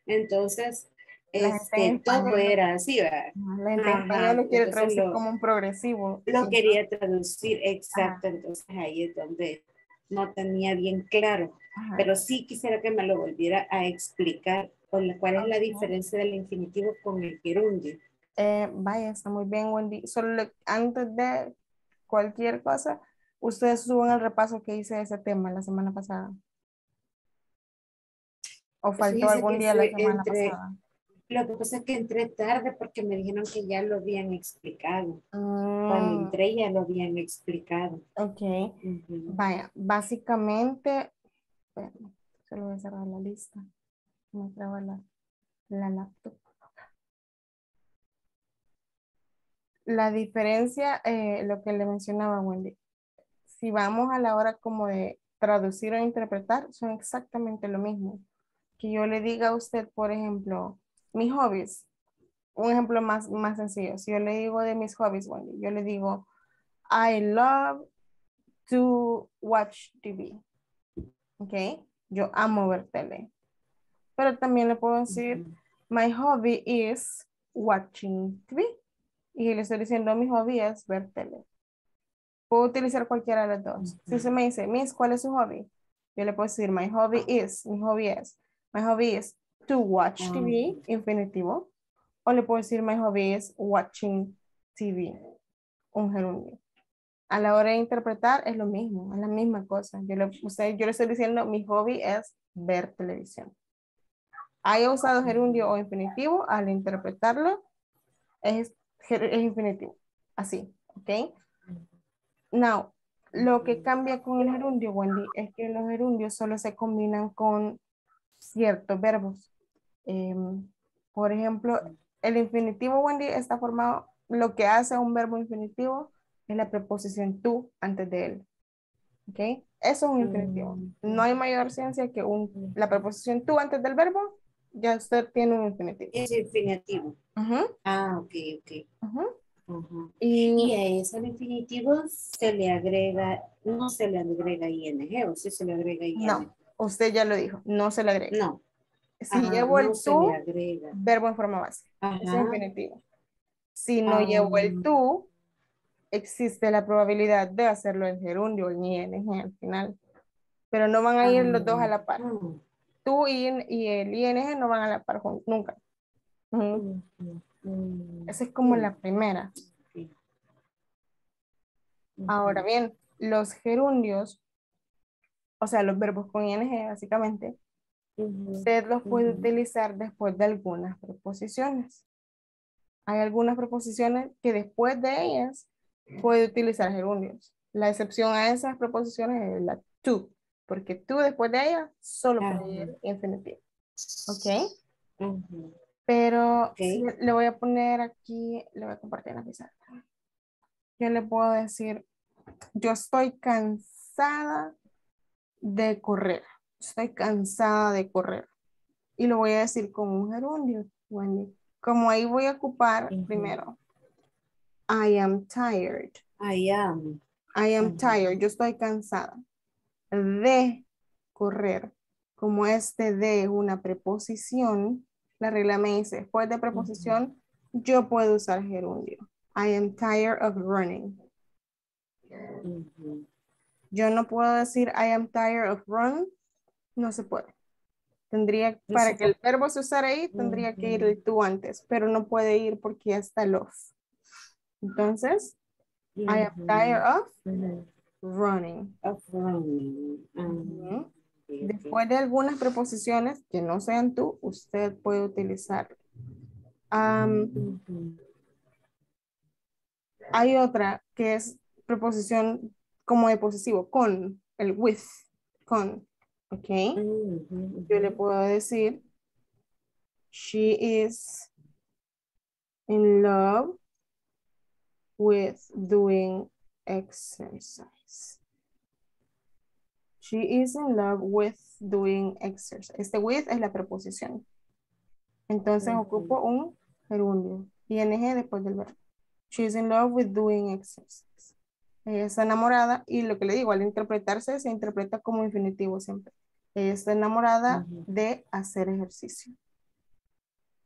entonces este, todo era así, ¿verdad? La gente en español lo quiere traducir lo, como un progresivo. Lo sí. quería traducir, exacto, Ajá. entonces ahí es donde no tenía bien claro. Ajá. Pero sí quisiera que me lo volviera a explicar con la, cuál es la diferencia del infinitivo con el gerundio. Eh, vaya, está muy bien, Wendy. Solo le, antes de cualquier cosa, ustedes suban el repaso que hice de ese tema la semana pasada. ¿O faltó pues algún día la semana entre, pasada? Lo que pasa es que entré tarde porque me dijeron que ya lo habían explicado. Mm. Cuando entré ya lo habían explicado. Ok. Uh-huh. Vaya, básicamente... Bueno, solo voy a cerrar la lista. Me traba la, la laptop. La diferencia, eh, lo que le mencionaba Wendy, si vamos a la hora como de traducir o interpretar, son exactamente lo mismo. Que yo le diga a usted, por ejemplo, mis hobbies. Un ejemplo más, más sencillo. Si yo le digo de mis hobbies, Wendy, yo le digo, I love to watch T V. ¿Ok? Yo amo ver tele. Pero también le puedo decir, uh-huh. my hobby is watching T V. Y le estoy diciendo, mi hobby es ver tele. Puedo utilizar cualquiera de las dos. Uh-huh. Si usted me dice, Miss, ¿cuál es su hobby? Yo le puedo decir, my hobby is, mi hobby es. My hobby is to watch uh-huh. T V, infinitivo. O le puedo decir, my hobby is watching T V, un gerundio. A la hora de interpretar es lo mismo, es la misma cosa. Yo le, usted, yo le estoy diciendo, mi hobby es ver televisión. Haya usado gerundio o infinitivo, al interpretarlo es, es infinitivo. Así, ¿ok? Now, lo que cambia con el gerundio, Wendy, es que los gerundios solo se combinan con ciertos verbos. Eh, por ejemplo, el infinitivo, Wendy, está formado, lo que hace un verbo infinitivo es la preposición tú antes de él. ¿Ok? Eso es un infinitivo. No hay mayor ciencia que un, la preposición tú antes del verbo, ya usted tiene un infinitivo. Es infinitivo. Uh-huh. Ah, ok, ok. Uh-huh. Uh-huh. Y, y a ese infinitivo se le agrega, no se le agrega I N G, o sí se le agrega I N G. No, usted ya lo dijo, no se le agrega. No. Si Ajá, llevo el no tú, verbo en forma base. Ajá. Es infinitivo. Si no Ajá. llevo el tú, existe la probabilidad de hacerlo en gerundio, en I N G al final. Pero no van a ir los dos a la par. Tú y, y el I N G no van a la par juntos, nunca. Uh-huh. Esa es como la primera. Ahora bien, los gerundios, o sea, los verbos con I N G básicamente, uh-huh. usted los puede uh-huh. utilizar después de algunas preposiciones. Hay algunas preposiciones que después de ellas puede utilizar gerundios. La excepción a esas preposiciones es la tú, porque tú después de ella solo puede uh-huh. ir infinitivo. ¿Ok? Uh-huh. Pero okay. Si le voy a poner aquí, le voy a compartir la pizarra. Yo le puedo decir, yo estoy cansada de correr. Estoy cansada de correr. Y lo voy a decir con un gerundio, Wendy. Como ahí voy a ocupar uh-huh. primero. I am tired. I am. I am uh-huh. tired. Yo estoy cansada de correr. Como este de una preposición, la regla me dice, después de preposición, uh-huh. yo puedo usar gerundio. I am tired of running. Uh-huh. Yo no puedo decir I am tired of run. No se puede. Tendría, no para se que puede. El verbo se usara ahí, tendría uh-huh. que ir el tú antes, pero no puede ir porque ya está el off. Entonces, uh-huh. I am tired of uh-huh. running. Of running. Uh-huh. Uh-huh. Después de algunas preposiciones que no sean tú, usted puede utilizar. Um, uh-huh. Hay otra que es preposición como de posesivo, con el with, con, ¿ok? Mm-hmm. Yo le puedo decir, she is in love with doing exercise. She is in love with doing exercise. Este with es la preposición. Entonces mm-hmm. ocupo un gerundio. I N G después del verbo. She is in love with doing exercise. Ella está enamorada y lo que le digo, al interpretarse se interpreta como infinitivo siempre. Ella está enamorada uh-huh. de hacer ejercicio.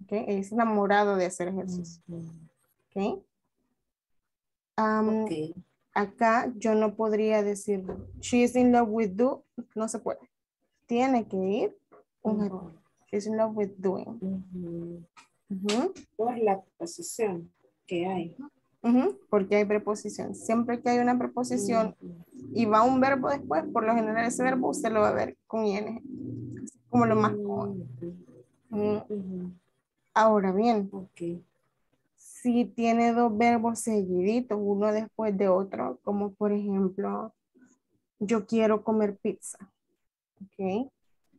Okay. Ella está enamorada de hacer ejercicio. Uh-huh. Okay. Um, okay. Acá yo no podría decir she is in love with do. No se puede. Tiene que ir un verbo. Uh-huh. She is in love with doing. Uh-huh. Uh-huh. Por la posición que hay. Uh-huh. Porque hay preposición. Siempre que hay una preposición uh-huh. y va un verbo después, por lo general ese verbo usted lo va a ver con I N G. Como lo más común. Uh-huh. Uh-huh. Ahora bien, okay. si tiene dos verbos seguiditos, uno después de otro, como por ejemplo, yo quiero comer pizza. Okay.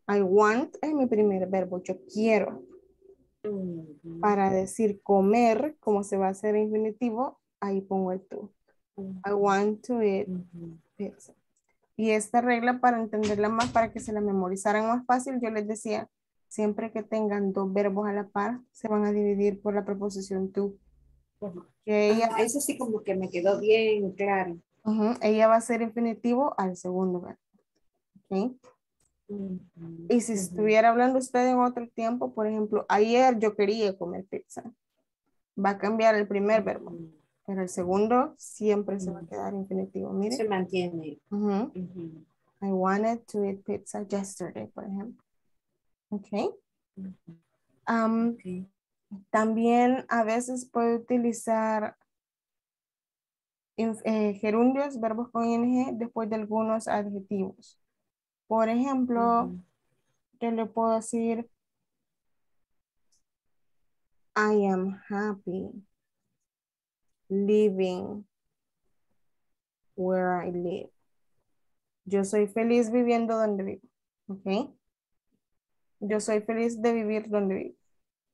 I want es mi primer verbo, yo quiero. Para decir comer, como se va a hacer infinitivo, ahí pongo el to. I want to eat pizza. Y esta regla, para entenderla más, para que se la memorizaran más fácil, yo les decía, siempre que tengan dos verbos a la par, se van a dividir por la preposición to. Uh-huh. Ella, ah, eso sí como que me quedó bien claro. Uh-huh, ella va a ser infinitivo al segundo verbo. Okay. Y si estuviera hablando usted en otro tiempo, por ejemplo, ayer yo quería comer pizza, va a cambiar el primer verbo, pero el segundo siempre se va a quedar infinitivo. Mire. Se mantiene. Uh-huh. Uh-huh. I wanted to eat pizza yesterday, por ejemplo. Okay. Um, okay. También a veces puede utilizar eh, gerundios, verbos con I N G, después de algunos adjetivos. Por ejemplo, uh-huh. yo le puedo decir, I am happy living where I live. Yo soy feliz viviendo donde vivo. ¿Ok? Yo soy feliz de vivir donde vivo.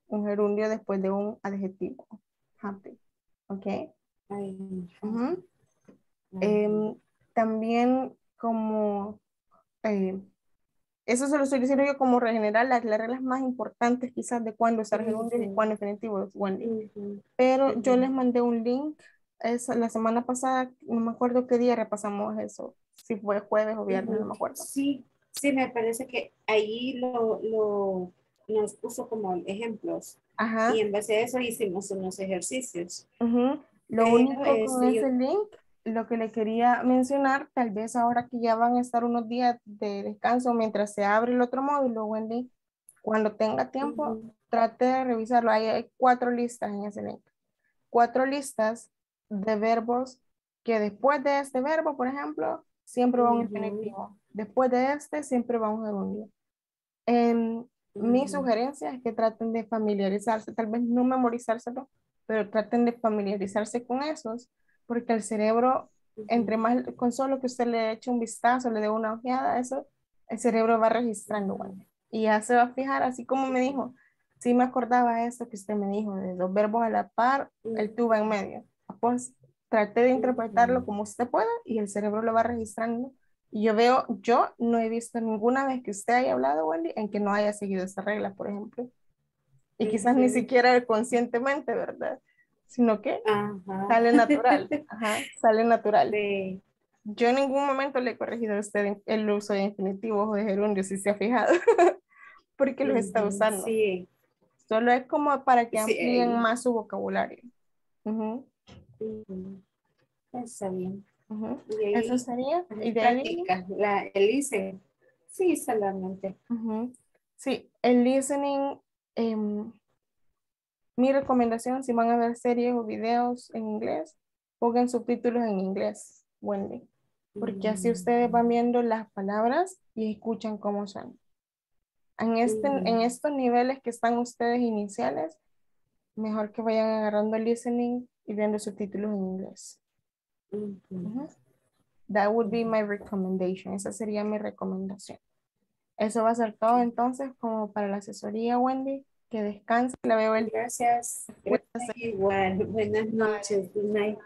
Un gerundio después de un adjetivo. Happy. ¿Ok? Uh-huh. eh, también como... Eh, eso se lo estoy diciendo yo como general, las, las reglas más importantes quizás de cuándo usar gerundios y cuándo infinitivos. Pero yo les mandé un link esa, la semana pasada, no me acuerdo qué día repasamos eso, si fue jueves o viernes, uh-huh. no me acuerdo. Sí, sí, me parece que ahí lo, lo, nos puso como ejemplos. Ajá. Y en base a eso hicimos unos ejercicios. Uh-huh. Lo Pero único es, con ese yo... link... Lo que le quería mencionar, tal vez ahora que ya van a estar unos días de descanso mientras se abre el otro módulo, Wendy, cuando tenga tiempo, uh-huh. trate de revisarlo. Hay, hay cuatro listas en ese link. Cuatro listas de verbos que después de este verbo, por ejemplo, siempre va un uh-huh. infinitivo. Después de este, siempre va un gerundio. Uh-huh. Mi sugerencia es que traten de familiarizarse, tal vez no memorizárselo, pero traten de familiarizarse con esos. Porque el cerebro, entre más, con solo que usted le eche un vistazo, le dé una ojeada, eso, el cerebro va registrando. Bueno, y ya se va a fijar, así como me dijo, sí me acordaba eso que usted me dijo, de los verbos a la par, el tubo en medio. Pues traté de interpretarlo como usted pueda y el cerebro lo va registrando. Y yo veo, yo no he visto ninguna vez que usted haya hablado, Wendy, en que no haya seguido esa regla, por ejemplo. Y quizás ni siquiera conscientemente, ¿verdad? Sino que Ajá. sale natural. Ajá, sale natural. Sí. Yo en ningún momento le he corregido a usted el uso de infinitivos o de gerundios, si se ha fijado, porque los está usando. Sí. Solo es como para que amplíen sí. más su vocabulario. Uh-huh. Uh-huh. Está bien. Uh-huh. Ahí, eso sería. ¿Y de ahí? La, el listening. Sí, solamente. Uh-huh. Sí, el listening... Eh, Mi recomendación, si van a ver series o videos en inglés, pongan subtítulos en inglés, Wendy. Porque así ustedes van viendo las palabras y escuchan cómo son. En, este, en estos niveles que están ustedes iniciales, mejor que vayan agarrando el listening y viendo subtítulos en inglés. Uh-huh. That would be my recommendation. Esa sería mi recomendación. Eso va a ser todo entonces como para la asesoría, Wendy. Que descanse. La veo el... Gracias. Gracias. Igual. Buenas noches. Good night.